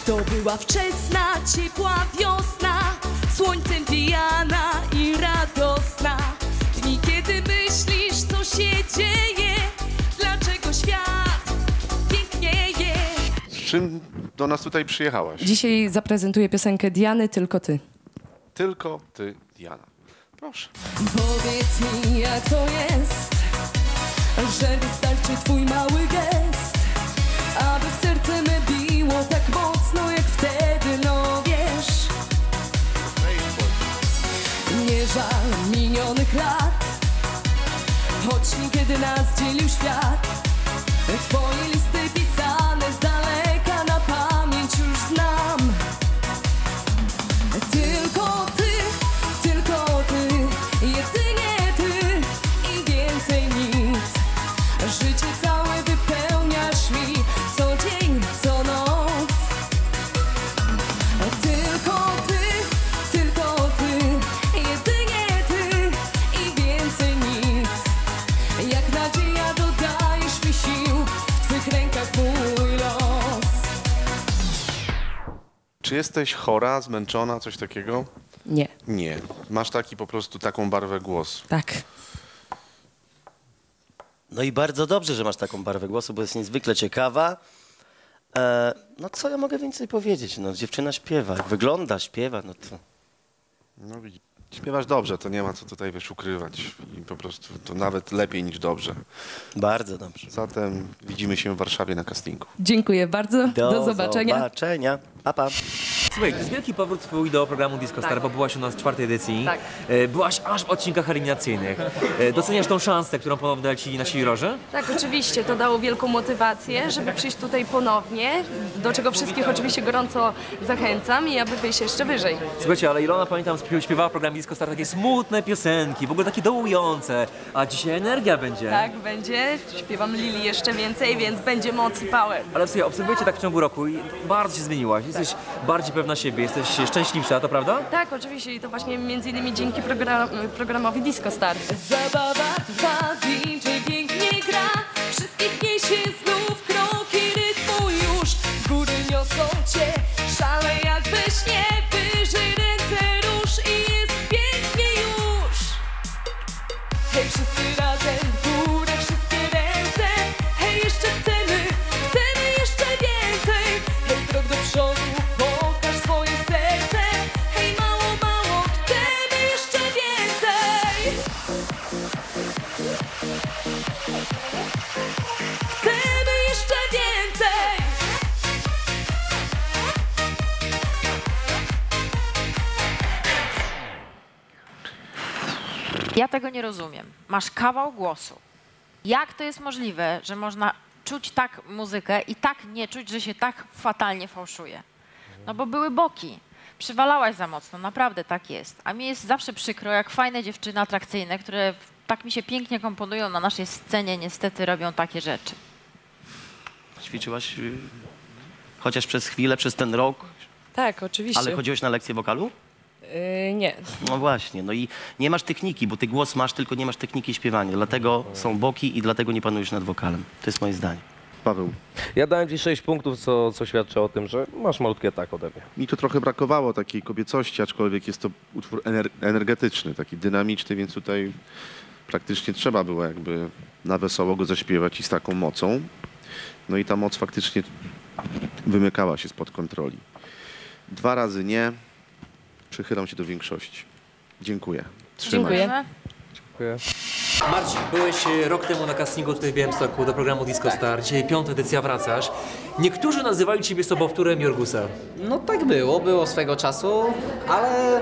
To była wczesna, ciepła wiosna, słońcem pijana i radosna. Dni, kiedy myślisz, co się dzieje, dlaczego świat pięknieje. Z czym do nas tutaj przyjechałaś? Dzisiaj zaprezentuję piosenkę Diany, Tylko ty. Tylko ty, Diana. Proszę. Powiedz mi, jak to jest, że wystarczy twój mały gest, aby w serce me biło tak mocno jak wtedy, no wiesz. Nie żal minionych lat, choć niekiedy nas dzielił świat. Twoje listy pisane z daleka na pamięć już znam. Tylko ty, tylko ty, jedynie ty i więcej nic. Życie całe wypełniasz mi co dzień, co noc. Tylko ty, tylko ty, jedynie ty i więcej nic. Jak nadzieja dodajesz mi sił, w twych rękach mój los. Czy jesteś chora, zmęczona, coś takiego? Nie. Nie. Masz taki po prostu taką barwę głosu. Tak. No i bardzo dobrze, że masz taką barwę głosu, bo jest niezwykle ciekawa. E, no co ja mogę więcej powiedzieć? No dziewczyna śpiewa, jak wygląda, śpiewa, no to... No widzisz, śpiewasz dobrze, to nie ma co tutaj, wiesz, ukrywać. I po prostu to nawet lepiej niż dobrze. Bardzo dobrze. Zatem widzimy się w Warszawie na castingu. Dziękuję bardzo. Do, Do zobaczenia. zobaczenia. Pa, pa. Słuchaj, to jest wielki powrót twój do programu Disco Star, bo byłaś u nas w czwartej edycji. Tak. E, Byłaś aż w odcinkach eliminacyjnych. E, Doceniasz tą szansę, którą ponownie dali ci nasi jurorzy? Tak, oczywiście. To dało wielką motywację, żeby przyjść tutaj ponownie, do czego wszystkich oczywiście gorąco zachęcam i aby wyjść jeszcze wyżej. Słuchajcie, ale Ilona, pamiętam, śpiewała program Disco Star takie smutne piosenki, w ogóle takie dołujące, a dzisiaj energia będzie. Tak, będzie. Śpiewam Lili jeszcze więcej, więc będzie moc i power. Ale słuchaj, obserwujecie tak w ciągu roku i bardzo się zmieniłaś. Jesteś tak. bardziej pewna siebie, jesteś szczęśliwsza, to prawda? Tak, oczywiście i to właśnie między innymi dzięki program, programowi Disco Star. Zabawa trwa, D J pięknie gra, wszystkich niesie znów kroki rytmu już. Góry niosą cię, szalej jak we śnie, wyżej ręce rusz i jest pięknie już. Hej, wszyscy razem w górach, wszystkie ręce, hej, jeszcze chcemy, chcemy jeszcze więcej, hej, krok do przodu. Ja tego nie rozumiem. Masz kawał głosu. Jak to jest możliwe, że można czuć tak muzykę i tak nie czuć, że się tak fatalnie fałszuje? No bo były boki. Przywalałaś za mocno, naprawdę tak jest. A mi jest zawsze przykro, jak fajne dziewczyny atrakcyjne, które tak mi się pięknie komponują na naszej scenie, niestety robią takie rzeczy. Ćwiczyłaś chociaż przez chwilę, przez ten rok? Tak, oczywiście. Ale chodziłeś na lekcję wokalu? Yy, nie. No właśnie, no i nie masz techniki, bo ty głos masz, tylko nie masz techniki śpiewania. Dlatego są boki i dlatego nie panujesz nad wokalem. To jest moje zdanie. Paweł. Ja dałem ci sześć punktów, co, co świadczy o tym, że masz malutkie tak ode mnie. Mi to trochę brakowało takiej kobiecości, aczkolwiek jest to utwór ener energetyczny, taki dynamiczny, więc tutaj praktycznie trzeba było jakby na wesoło go zaśpiewać i z taką mocą. No i ta moc faktycznie wymykała się spod kontroli. Dwa razy nie. Przychylam się do większości. Dziękuję. Trzymaj. Dziękuję. Dziękuję. Marcin, byłeś rok temu na castingu tutaj w Białymstoku do programu Disco Star. Dzisiaj piąta edycja, wracasz. Niektórzy nazywali ciebie sobowtórem Jorgusa. No tak było, było swego czasu, ale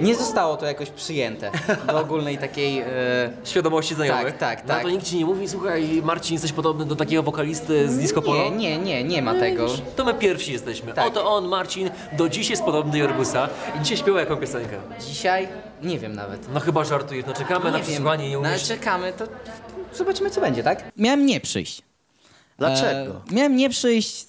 nie zostało to jakoś przyjęte do ogólnej takiej... E... świadomości znajomych. Tak, tak, tak. No to nikt ci nie mówi, słuchaj Marcin, jesteś podobny do takiego wokalisty z Disco Polo? Nie, nie, nie, nie ma no tego. To my pierwsi jesteśmy. Tak. Oto on, Marcin, do dziś jest podobny do Jorgusa. I dzisiaj śpiewa jaką piosenkę? Dzisiaj? Nie wiem nawet. No chyba żartujesz, no czekamy nie na przesłuchanie. Nie umiesz... No czekamy, to zobaczymy co będzie, tak? Miałem nie przyjść. Dlaczego? E, miałem nie przyjść...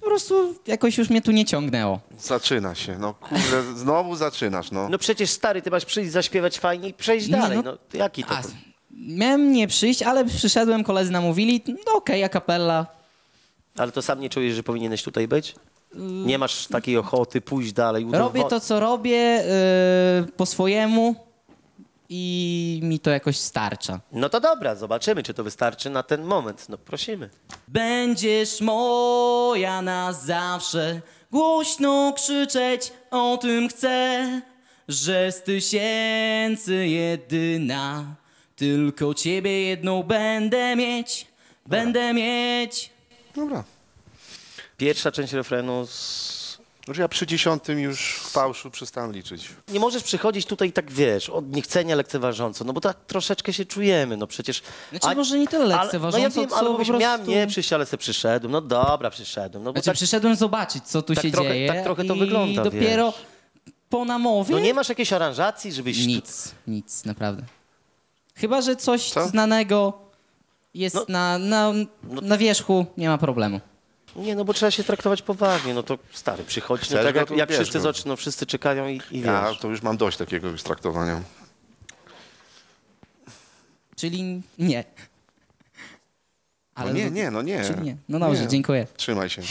Po prostu jakoś już mnie tu nie ciągnęło. Zaczyna się, no kurde, znowu zaczynasz, no. No przecież stary, ty masz przyjść, zaśpiewać fajnie i przejść nie, dalej, no, no jaki to... A, miałem nie przyjść, ale przyszedłem, koledzy namówili, no okej, a kapella. Ale to sam nie czujesz, że powinieneś tutaj być? Nie masz takiej ochoty pójść dalej? Robię to, co robię, yy, po swojemu i mi to jakoś starcza. No to dobra, zobaczymy, czy to wystarczy na ten moment. No prosimy. Będziesz moja na zawsze, głośno krzyczeć o tym chcę, że z tysięcy jedyna, Tylko ciebie jedną będę mieć, dobra. Będę mieć. Dobra. Pierwsza część refrenu z... Znaczy ja przy dziesiątym już fałszu przestałem liczyć. Nie możesz przychodzić tutaj tak, wiesz, od niechcenia lekceważąco, no bo tak troszeczkę się czujemy, no przecież... Znaczy a, może nie tyle lekceważąco, ale, no ja wiem, co ale po prostu... miałem nie przyjść, ale sobie przyszedłem, no dobra, przyszedłem. No bo znaczy tak, przyszedłem zobaczyć, co tu tak się trochę, dzieje tak trochę to i wygląda, dopiero wiesz. Po namowie... No nie masz jakiejś aranżacji, żebyś... Nic, tu... nic, naprawdę. Chyba że coś co? znanego jest no, na, na, na wierzchu, nie ma problemu. Nie, no bo trzeba się traktować poważnie, no to stary, przychodzi, no tak jak, jak wszyscy z oczy, no wszyscy czekają i, i ja wiesz. To już mam dość takiego już traktowania. Czyli nie. Ale no nie, nie, no nie. Czyli nie. No dobrze, nie. Dziękuję. Trzymaj się.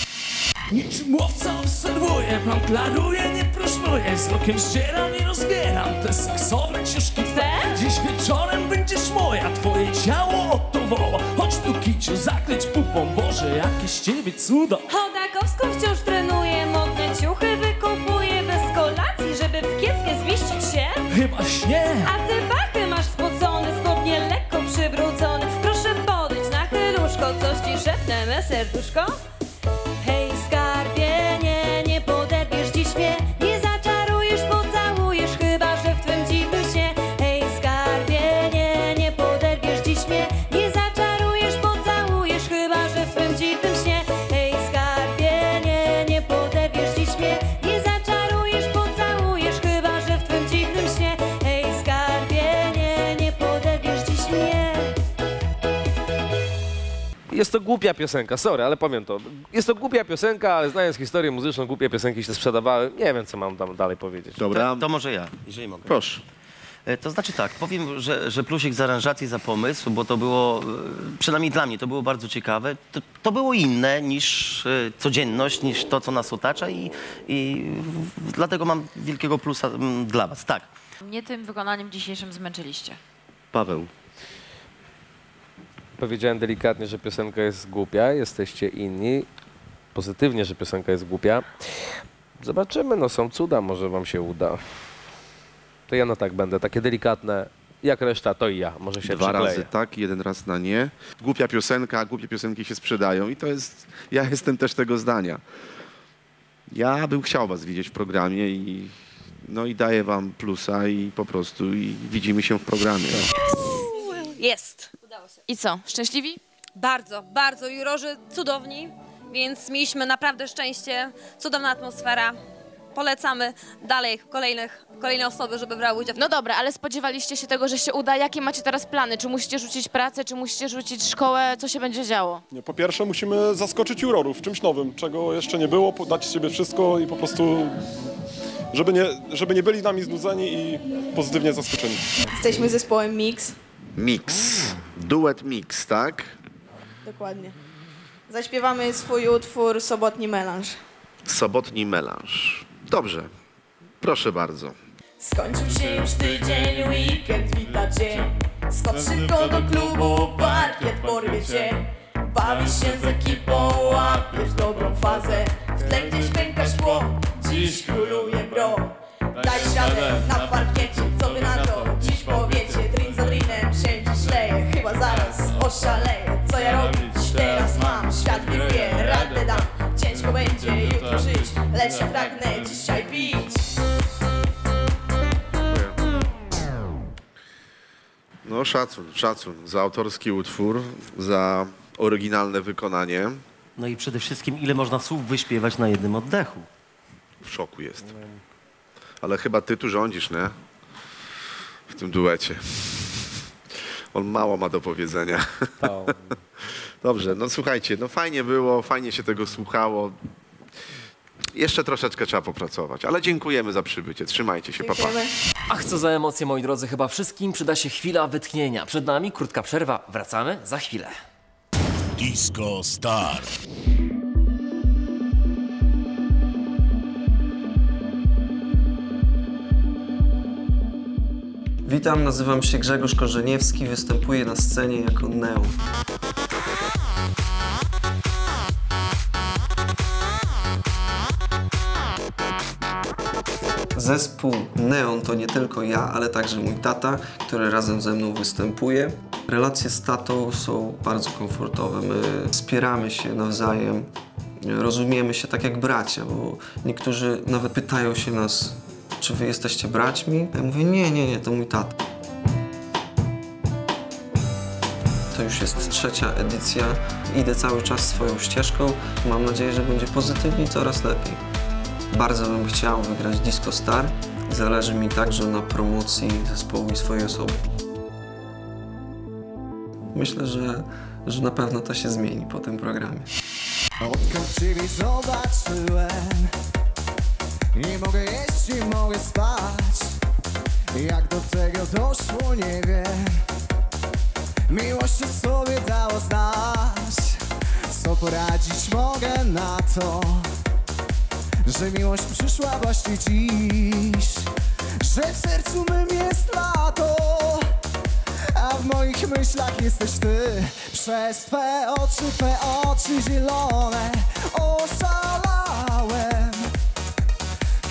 Niczym łowca obserwuję, plan klaruję, nie prosznuję, wzrokiem zdzieram i rozbieram te seksowne książki. Te? Dziś wieczorem będziesz moja, twoje ciało odtowoła. Chodź tu kiciu, zakryć pupą, Boże, jakieś z ciebie cudo. Chodakowską wciąż trenuję, modne ciuchy wykupuję bez kolacji, żeby w kieckę zmieścić się? Chyba śnie. A ty bachy masz spocony, spodnie lekko przywrócone. Proszę podejść na chyluszko, coś ci szepnę, me serduszko. Jest to głupia piosenka, sorry, ale powiem to. Jest to głupia piosenka, ale znając historię muzyczną, głupie piosenki się sprzedawały. Nie wiem, co mam tam dalej powiedzieć. Dobra. To, to może ja, jeżeli mogę. Proszę. To znaczy tak, powiem, że, że plusik za aranżację, za pomysł, bo to było, przynajmniej dla mnie, to było bardzo ciekawe. To, to było inne niż codzienność, niż to, co nas otacza i, i dlatego mam wielkiego plusa dla was. Tak. Mnie tym wykonaniem dzisiejszym zmęczyliście. Paweł. Powiedziałem delikatnie, że piosenka jest głupia, jesteście inni. Pozytywnie, że piosenka jest głupia. Zobaczymy, no są cuda, może wam się uda. To ja no tak będę, takie delikatne, jak reszta, to i ja, może się przykleję. Dwa razy tak, jeden raz na nie. Głupia piosenka, głupie piosenki się sprzedają i to jest, ja jestem też tego zdania. Ja bym chciał was widzieć w programie i no i daję wam plusa i po prostu i widzimy się w programie. Jest! I co? Szczęśliwi? Bardzo, bardzo. Jurorzy cudowni, więc mieliśmy naprawdę szczęście. Cudowna atmosfera. Polecamy dalej kolejnych, kolejne osoby, żeby brały udział. No dobra, ale spodziewaliście się tego, że się uda? Jakie macie teraz plany? Czy musicie rzucić pracę, czy musicie rzucić szkołę? Co się będzie działo? Nie, po pierwsze musimy zaskoczyć jurorów czymś nowym, czego jeszcze nie było, dać z siebie wszystko i po prostu... Żeby nie, żeby nie byli nami znudzeni i pozytywnie zaskoczeni. Jesteśmy zespołem Mix. Mix. Duet Mix, tak? Dokładnie. Zaśpiewamy swój utwór Sobotni Melanż. Sobotni Melanż. Dobrze. Proszę bardzo. Skończył się już tydzień, weekend wita cię. Skocz szybko do klubu, parkiet porwie cię. Bawisz się z ekipą, łapiesz dobrą fazę. W tle gdzieś pęka szkło, dziś króluje bro. Daj radę na parkiecie, co by na to dziś powiecie. Drin za drinem się dziś leje, chyba zaraz oszaleję. Co ja robić teraz mam, świat wypije, radę dam. Ciężko będzie jutro żyć, lecz ja pragnę dzisiaj pić. No szacun, szacun za autorski utwór, za oryginalne wykonanie. No i przede wszystkim ile można słów wyśpiewać na jednym oddechu. W szoku jest. Ale chyba ty tu rządzisz, nie? W tym duecie. On mało ma do powiedzenia. Oh. Dobrze, no słuchajcie, no fajnie było, fajnie się tego słuchało. Jeszcze troszeczkę trzeba popracować, ale dziękujemy za przybycie. Trzymajcie się, papa. Pa. Ach, co za emocje, moi drodzy. Chyba wszystkim przyda się chwila wytchnienia. Przed nami krótka przerwa. Wracamy za chwilę. Disco Star. Witam, nazywam się Grzegorz Korzeniewski, występuję na scenie jako Neon. Zespół Neon to nie tylko ja, ale także mój tata, który razem ze mną występuje. Relacje z tatą są bardzo komfortowe. My wspieramy się nawzajem, rozumiemy się tak jak bracia, bo niektórzy nawet pytają się nas, czy wy jesteście braćmi? Ja mówię, nie, nie, nie, to mój tata. To już jest trzecia edycja. Idę cały czas swoją ścieżką. Mam nadzieję, że będzie pozytywnie i coraz lepiej. Bardzo bym chciał wygrać Disco Star. Zależy mi także na promocji zespołu i swojej osoby. Myślę, że, że na pewno to się zmieni po tym programie. Odkąd ciebie zobaczyłem, nie mogę jeść, nie mogę spać. Jak do tego doszło, nie wiem. Miłość się sobie dało znać. Co poradzić mogę na to, że miłość przyszła właśnie dziś. Że w sercu mym jest lato, a w moich myślach jesteś ty. Przez twe oczy, twe oczy zielone oszalałem.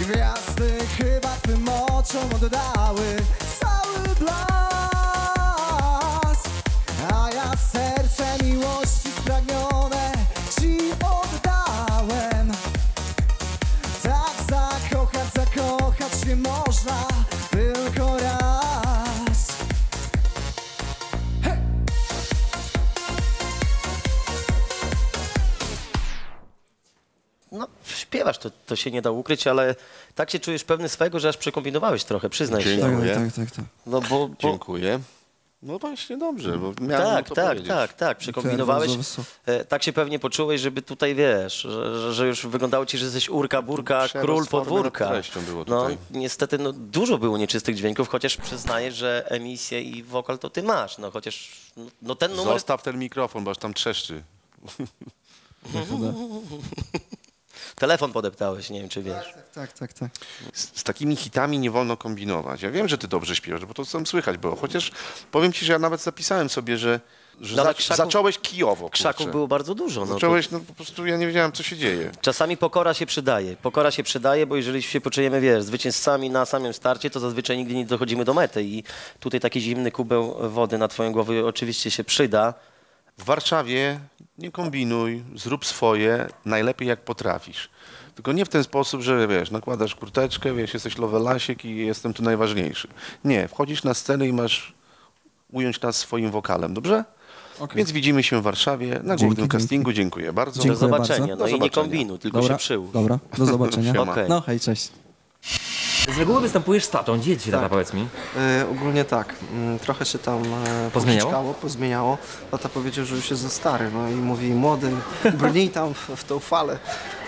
Gwiazdy chyba tym oczom oddały cały blask. Serce miłości spragnione ci oddałem. Tak zakochać, zakochać się można tylko raz. Hey! No, śpiewasz, to, to się nie da ukryć, ale tak się czujesz pewny swego, że aż przekombinowałeś trochę, przyznaj się. Dziękuję. Tak, tak, tak. No, bo, bo... Dziękuję. No właśnie dobrze, bo miałem tak, to tak, powiedzieć. Tak, tak, przekombinowałeś, tak się pewnie poczułeś, żeby tutaj, wiesz, że, że już wyglądało ci, że jesteś urka, burka, trzeba król podwórka. No niestety no, dużo było nieczystych dźwięków, chociaż przyznaję, że emisję i wokal to ty masz, no chociaż no, ten numer... Zostaw ten mikrofon, bo aż tam trzeszczy. Telefon podeptałeś, nie wiem, czy wiesz. Tak, tak, tak, tak. Z, z takimi hitami nie wolno kombinować. Ja wiem, że ty dobrze śpiewasz, bo to sam słychać było. Chociaż powiem ci, że ja nawet zapisałem sobie, że, że no, za, krzaków, zacząłeś kijowo. Kurczę. Krzaków było bardzo dużo. No, zacząłeś, no po prostu ja nie wiedziałem, co się dzieje. Czasami pokora się przydaje. Pokora się przydaje, bo jeżeli się poczujemy, wiesz, zwycięzcami na samym starcie, to zazwyczaj nigdy nie dochodzimy do mety. I tutaj taki zimny kubeł wody na twoją głowę oczywiście się przyda. W Warszawie nie kombinuj, zrób swoje, najlepiej jak potrafisz. Tylko nie w ten sposób, że wiesz, nakładasz kurteczkę, wiesz, jesteś lowelasiek i jestem tu najważniejszy. Nie, wchodzisz na scenę i masz ująć nas swoim wokalem, dobrze? Okay. Więc widzimy się w Warszawie na głównym castingu. Dziękuję bardzo. Dziękuję do zobaczenia. Bardzo. No do zobaczenia. I nie kombinuj, tylko dobra, się przyłóż. Dobra, do zobaczenia. Okay. No hej, cześć. Z reguły występujesz z tatą. Gdzie ci tata, powiedz mi? E, ogólnie tak. Trochę się tam e, pozmieniało? pozmieniało. Tata powiedział, że już jest za stary. No i mówi, młody, brnij tam w, w tą falę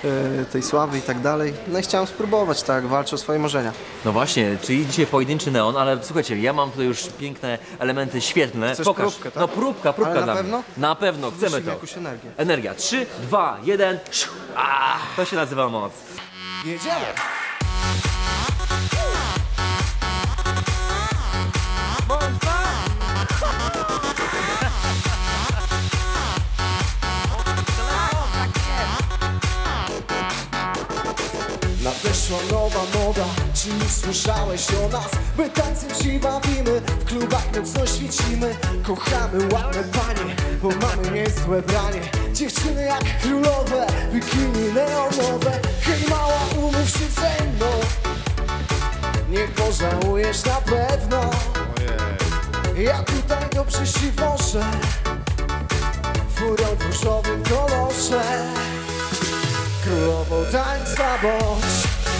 e, tej sławy i tak dalej. No i chciałem spróbować, tak, walczę o swoje marzenia. No właśnie, czyli dzisiaj pojedynczy Neon, ale słuchajcie, ja mam tutaj już piękne elementy świetne. Chcesz Pokaż. próbkę, tak? No próbka, próbka ale na dla pewno? Mnie. Na pewno, chcemy to. Jakąś energię. Energia. trzy, dwa, jeden. A, to się nazywa moc. Jedziemy! Nadeszła nowa moda, czy nie słyszałeś o nas? My tańcem się bawimy, w klubach mocno świecimy. Kochamy ładne panie, bo mamy niezłe branie. Dziewczyny jak królowe, bikini neonowe. Hej mała, umów się ze mną, nie pożałujesz na pewno. Ja tutaj dobrze się wożę, furą w różowym kolorze. Królową tańca bądź,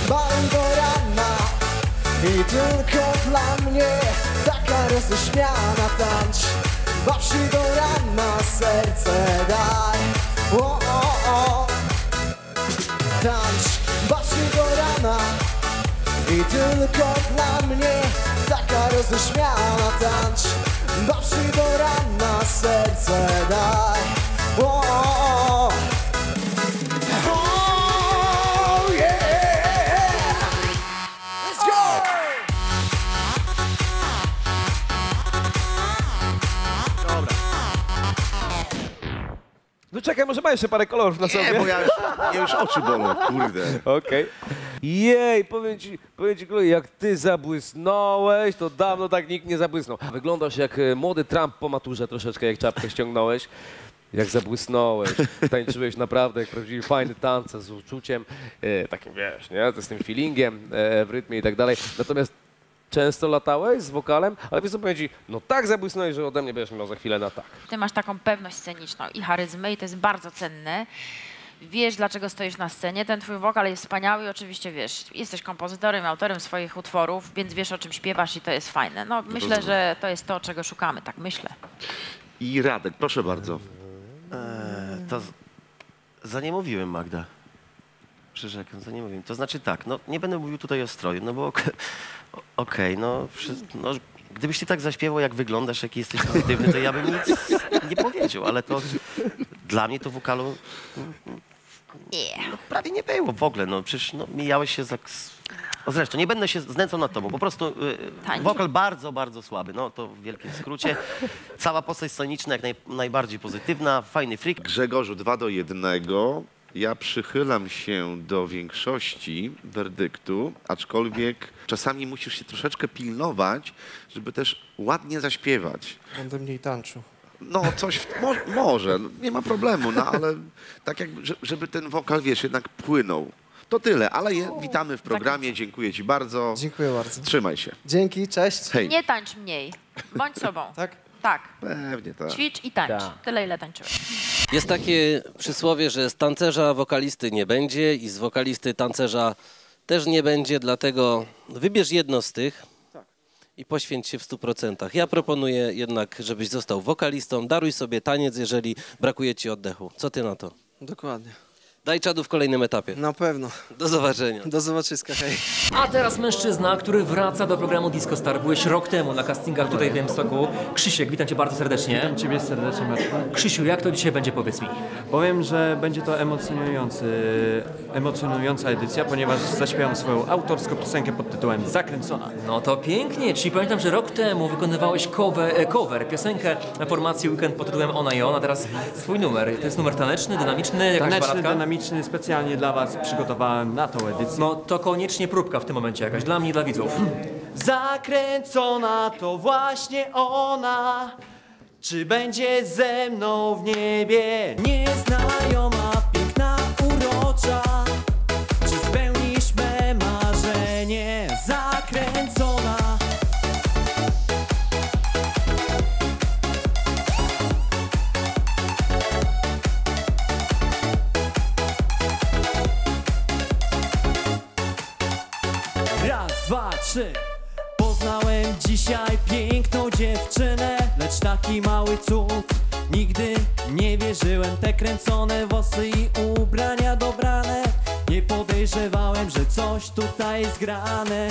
bawi do rana. I tylko dla mnie taka roześmiana. Tańcz, baw się do rana, serce daj. O, o, o. Tańcz, baw się do rana. I tylko dla mnie taka roześmiana. Tańcz, baw się do rana, serce daj. O, o, o. No czekaj, może ma jeszcze parę kolorów na sobie? Nie, bo ja już, ja już oczy bolą, kurde. Okej. Okay. Jej, powiem ci, powiem ci, jak ty zabłysnąłeś, to dawno tak nikt nie zabłysnął. Wyglądasz jak młody Trump po maturze troszeczkę, jak czapkę ściągnąłeś. Jak zabłysnąłeś, tańczyłeś naprawdę jak prawdziwy fajny tancer z uczuciem, e, takim wiesz, nie? Z tym feelingiem e, w rytmie i tak dalej. Natomiast często latałeś z wokalem, ale wiesz co, powiem ci, no tak zabłysnąłeś, że ode mnie będziesz miał za chwilę na tak. Ty masz taką pewność sceniczną i charyzmę i to jest bardzo cenne. Wiesz, dlaczego stoisz na scenie, ten twój wokal jest wspaniały i oczywiście wiesz, jesteś kompozytorem, autorem swoich utworów, więc wiesz, o czym śpiewasz i to jest fajne. No myślę, że to jest to, czego szukamy, tak myślę. I Radek, proszę bardzo. Eee, to z... za nie mówiłem, Magda. Przyrzekam, za nie mówiłem. To znaczy tak, no nie będę mówił tutaj o stroju, no bo okej, okay, no, przy... no gdybyś ty tak zaśpiewał, jak wyglądasz, jaki jesteś pozytywny, to ja bym nic nie powiedział, ale to dla mnie to wokalu no, prawie nie było w ogóle, no przecież no, mijałeś się za... O, zresztą nie będę się znęcał nad tobą, po prostu yy, wokal bardzo, bardzo słaby, no to w wielkim skrócie. Cała postać sceniczna jak naj, najbardziej pozytywna, fajny freak. Grzegorzu, dwa do jednego. Ja przychylam się do większości werdyktu, aczkolwiek czasami musisz się troszeczkę pilnować, żeby też ładnie zaśpiewać. Będę mniej tańczył. No coś, w, mo, może, nie ma problemu, no ale tak jak, żeby ten wokal, wiesz, jednak płynął. To tyle, ale je, witamy w programie, dziękuję ci bardzo. Dziękuję bardzo. Trzymaj się. Dzięki, cześć. Hej. Nie tańcz mniej, bądź sobą. Tak? Tak. Pewnie tak. Ćwicz i tańcz, tak. Tyle ile tańczyłeś. Jest takie przysłowie, że z tancerza wokalisty nie będzie i z wokalisty tancerza też nie będzie, dlatego wybierz jedno z tych i poświęć się w stu procentach. Ja proponuję jednak, żebyś został wokalistą, daruj sobie taniec, jeżeli brakuje ci oddechu. Co ty na to? Dokładnie. Daj czadu w kolejnym etapie. Na pewno. Do zobaczenia. Do zobaczyska, hej. A teraz mężczyzna, który wraca do programu Disco Star. Byłeś rok temu na castingach tutaj w Białymstoku. Krzysiek, witam cię bardzo serdecznie. Witam ciebie serdecznie, Marta. Krzysiu, jak to dzisiaj będzie, powiedz mi? Powiem, że będzie to emocjonujący, emocjonująca edycja, ponieważ zaśpiewam swoją autorską piosenkę pod tytułem Zakręcona. No to pięknie, czyli pamiętam, że rok temu wykonywałeś cover, cover piosenkę na formacji Weekend pod tytułem Ona i Ona. Teraz swój numer. To jest numer taneczny, dynamiczny, jakaś baladka? Specjalnie dla was przygotowałem na tą edycję. No to koniecznie próbka w tym momencie jakaś, dla mnie i dla widzów. Zakręcona to właśnie ona, czy będzie ze mną w niebie? Nieznajoma, piękna, urocza, czy spełnisz me marzenie? Zakręcona. Poznałem dzisiaj piękną dziewczynę, lecz taki mały cud nigdy nie wierzyłem. Te kręcone włosy i ubrania dobrane, nie podejrzewałem, że coś tutaj jest grane.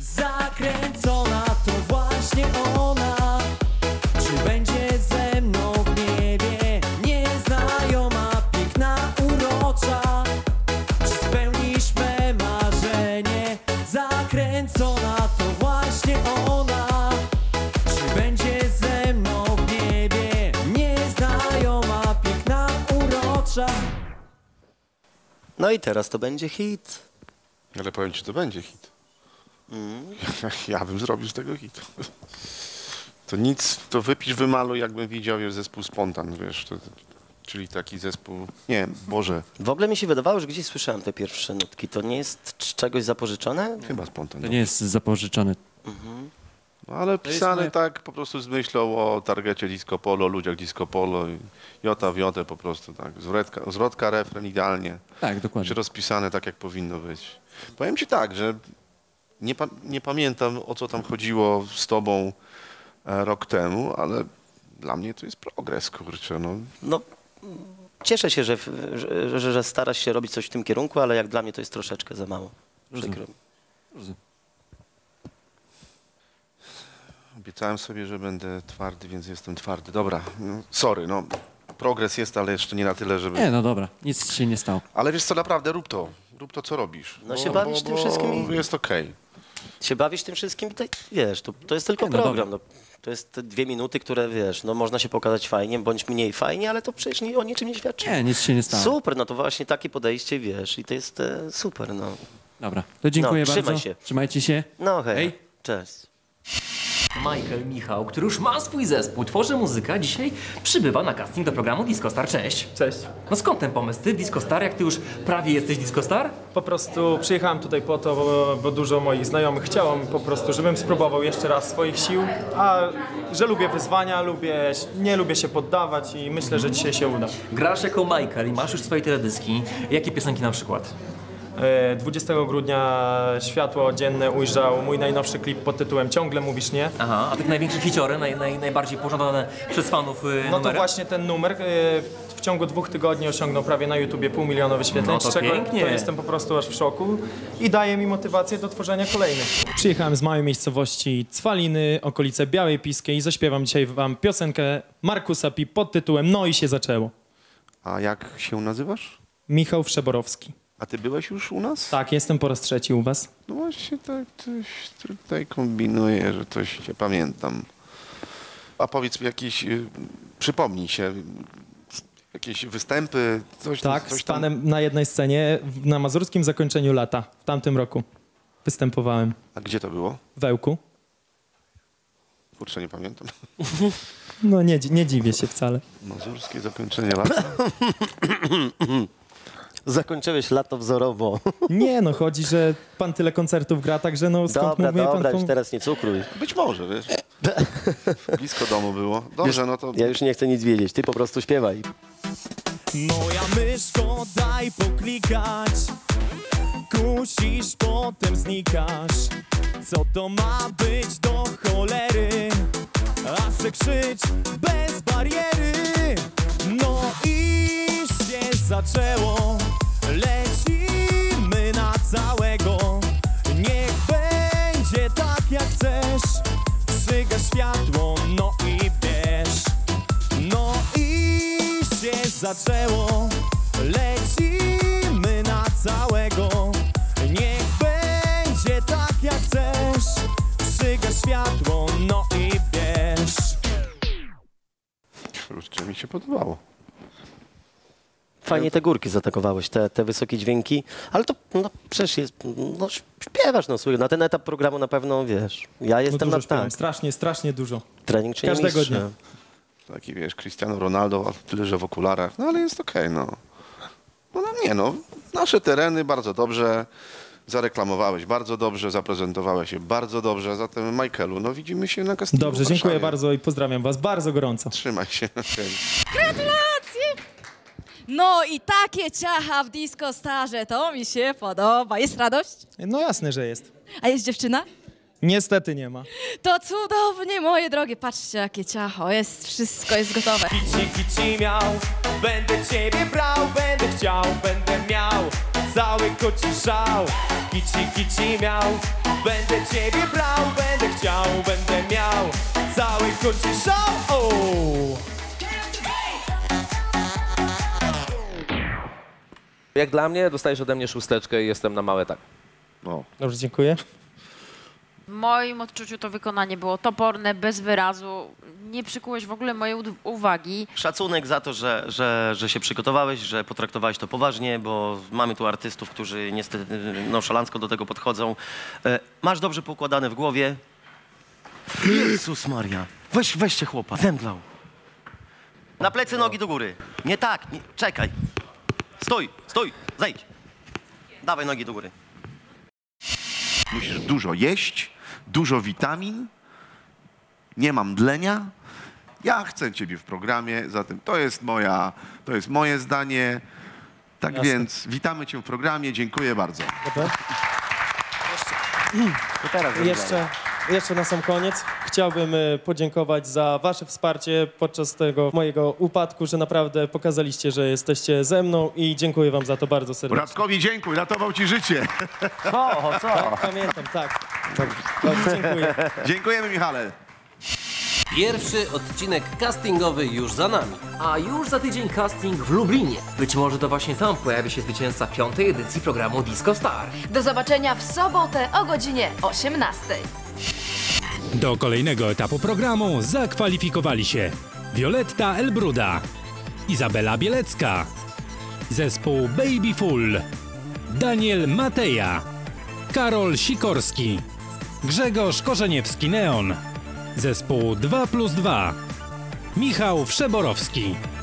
Zakręcona to właśnie ona, czy będzie ze mną w niebie? Nieznajoma, piękna, urocza, czy spełnisz me marzenie? Zakręcona to właśnie ona, czy będzie ze mną w niebie? Nieznajoma, piękna, urocza. No i teraz to będzie hit. Ale powiem ci, to będzie hit. Mm. Ja bym zrobił z tego hit. To nic, to wypisz, wymaluj, jakbym widział, wiesz, zespół Spontan, wiesz. To, czyli taki zespół, nie, Boże. W ogóle mi się wydawało, że gdzieś słyszałem te pierwsze nutki. To nie jest czegoś zapożyczone? Chyba Spontan. To nie jest zapożyczone. Mhm. No, ale pisane tak po prostu z myślą o targecie disco polo, ludziach disco polo. I jota w jotę po prostu, tak. Zwrotka, zwrotka, refren idealnie. Tak, dokładnie. Czy rozpisane tak, jak powinno być. Powiem ci tak, że nie, pa nie pamiętam, o co tam chodziło z tobą e, rok temu, ale dla mnie to jest progres, kurczę. No. No. Cieszę się, że, że, że, że starasz się robić coś w tym kierunku, ale jak dla mnie to jest troszeczkę za mało. Rozumiem. Rozumiem. Obiecałem sobie, że będę twardy, więc jestem twardy. Dobra, no, sorry, no progres jest, ale jeszcze nie na tyle, żeby... Nie, no dobra, nic się nie stało. Ale wiesz co, naprawdę rób to, rób to, co robisz. No bo, się bawisz bo, tym wszystkim... Jest okej. Okay. Się bawisz tym wszystkim, to, wiesz, to, to jest tylko nie, no program. Dobra. To jest te dwie minuty, które wiesz, no można się pokazać fajnie, bądź mniej fajnie, ale to przecież nie, o niczym nie świadczy. Nie, nic się nie stało. Super, no to właśnie takie podejście, wiesz, i to jest e, super, no. Dobra, to dziękuję no, bardzo. Trzymaj się. Trzymajcie się. No hej. hej. Cześć. Michael Michał, który już ma swój zespół, tworzy muzykę, dzisiaj przybywa na casting do programu Disco Star. Cześć. Cześć. No skąd ten pomysł? Ty Disco Star, jak ty już prawie jesteś Disco Star? Po prostu przyjechałem tutaj po to, bo, bo dużo moich znajomych chciało po prostu, żebym spróbował jeszcze raz swoich sił, a że lubię wyzwania, lubię, nie lubię się poddawać i myślę, że dzisiaj się uda. Grasz jako Michael i masz już swoje teledyski. Jakie piosenki na przykład? dwudziestego grudnia światło dzienne ujrzał mój najnowszy klip pod tytułem Ciągle mówisz nie. Aha, a tych największych hiciory, naj, naj, najbardziej pożądane przez fanów yy, No numery? To właśnie ten numer yy, w ciągu dwóch tygodni osiągnął prawie na YouTubie pół miliona wyświetleń, no to z czego pięknie. To jestem po prostu aż w szoku i daje mi motywację do tworzenia kolejnych. Przyjechałem z małej miejscowości Cwaliny, okolice Białej Piskiej i zaśpiewam dzisiaj wam piosenkę Markusa Pi pod tytułem No i się zaczęło. A jak się nazywasz? Michał Wszeborowski. A ty byłeś już u nas? Tak, jestem po raz trzeci u was. No właśnie tak coś tutaj kombinuję, że coś cię pamiętam. A powiedz mi jakiś, y, przypomnij się, jakieś występy, coś tam. Tak, coś z panem tam... na jednej scenie na mazurskim zakończeniu lata w tamtym roku występowałem. A gdzie to było? W Ełku. Kurczę, nie pamiętam. No nie, nie dziwię się wcale. Mazurskie zakończenie lata? Zakończyłeś lato wzorowo. Nie, no chodzi, że pan tyle koncertów gra, także no skąd dobra, mówię, dobra, pan... już teraz nie cukruj. Być może, wiesz. Blisko domu było. Dobrze, wiesz, no to... Ja już nie chcę nic wiedzieć, ty po prostu śpiewaj. Moja myszko, daj poklikać. Kusisz, potem znikasz. Co to ma być do cholery? A se krzycz bez bariery. No i się zaczęło. Lecimy na całego. Niech będzie tak jak chcesz. Przygasz światło, no i wiesz. No i się zaczęło. Lecimy na całego. Niech będzie tak jak chcesz. Przygasz światło, no i wiesz. Kurczę, mi się podobało. Fajnie te górki zaatakowałeś, te, te wysokie dźwięki, ale to no, przecież jest, no, śpiewasz, no słuchaj, na ten etap programu na pewno, wiesz, ja jestem no na tak. Strasznie, strasznie dużo. Trening czy każdego mistrz. Dnia. Taki, wiesz, Cristiano Ronaldo, tyle, że w okularach, no ale jest okej, okay, no. No nie, no, nasze tereny bardzo dobrze, zareklamowałeś bardzo dobrze, zaprezentowałeś się bardzo dobrze, zatem Michaelu, no widzimy się na castingu. Dobrze, dziękuję bardzo i pozdrawiam was bardzo gorąco. Trzymaj się. Gratulacje! No i takie ciacha w Disco Starze, to mi się podoba. Jest radość? No jasne, że jest. A jest dziewczyna? Niestety nie ma. To cudownie, moje drogie, patrzcie jakie ciacho, jest wszystko, jest gotowe. Kici, kici miał, będę ciebie brał, będę chciał, będę miał, cały koci szał. Kici, kici miał, będę ciebie brał, będę chciał, będę miał, cały koci szał. Oh. Jak dla mnie, dostajesz ode mnie szósteczkę i jestem na małe tak. No. Dobrze, dziękuję. W moim odczuciu to wykonanie było toporne, bez wyrazu. Nie przykułeś w ogóle mojej uwagi. Szacunek za to, że, że, że się przygotowałeś, że potraktowałeś to poważnie, bo mamy tu artystów, którzy niestety nonszalancko do tego podchodzą. Masz dobrze poukładane w głowie. Jezus Maria, weź, weźcie chłopa, zemdlał. Na plecy, nogi do góry. Nie tak, nie, czekaj. Stój, stój, zejdź. Dawaj nogi do góry. Musisz dużo jeść, dużo witamin, nie mam mdlenia. Ja chcę ciebie w programie, zatem to jest, moja, to jest moje zdanie. Tak jasne. Więc witamy cię w programie, dziękuję bardzo. Dobra. Jeszcze, jeszcze, jeszcze na sam koniec chciałbym podziękować za wasze wsparcie podczas tego mojego upadku, że naprawdę pokazaliście, że jesteście ze mną i dziękuję wam za to bardzo serdecznie. Radkowi dziękuję, ratował ci życie. O, co? Tak, pamiętam, tak. Dobrze. Dobrze, dziękuję. Dziękujemy, Michale. Pierwszy odcinek castingowy już za nami. A już za tydzień casting w Lublinie. Być może to właśnie tam pojawi się zwycięzca piątej edycji programu Disco Star. Do zobaczenia w sobotę o godzinie osiemnastej. Do kolejnego etapu programu zakwalifikowali się Violetta Elbruda, Izabela Bielecka, zespół Baby Full, Daniel Mateja, Karol Sikorski, Grzegorz Korzeniewski Neon, zespół dwa plus dwa, Michał Wszeborowski.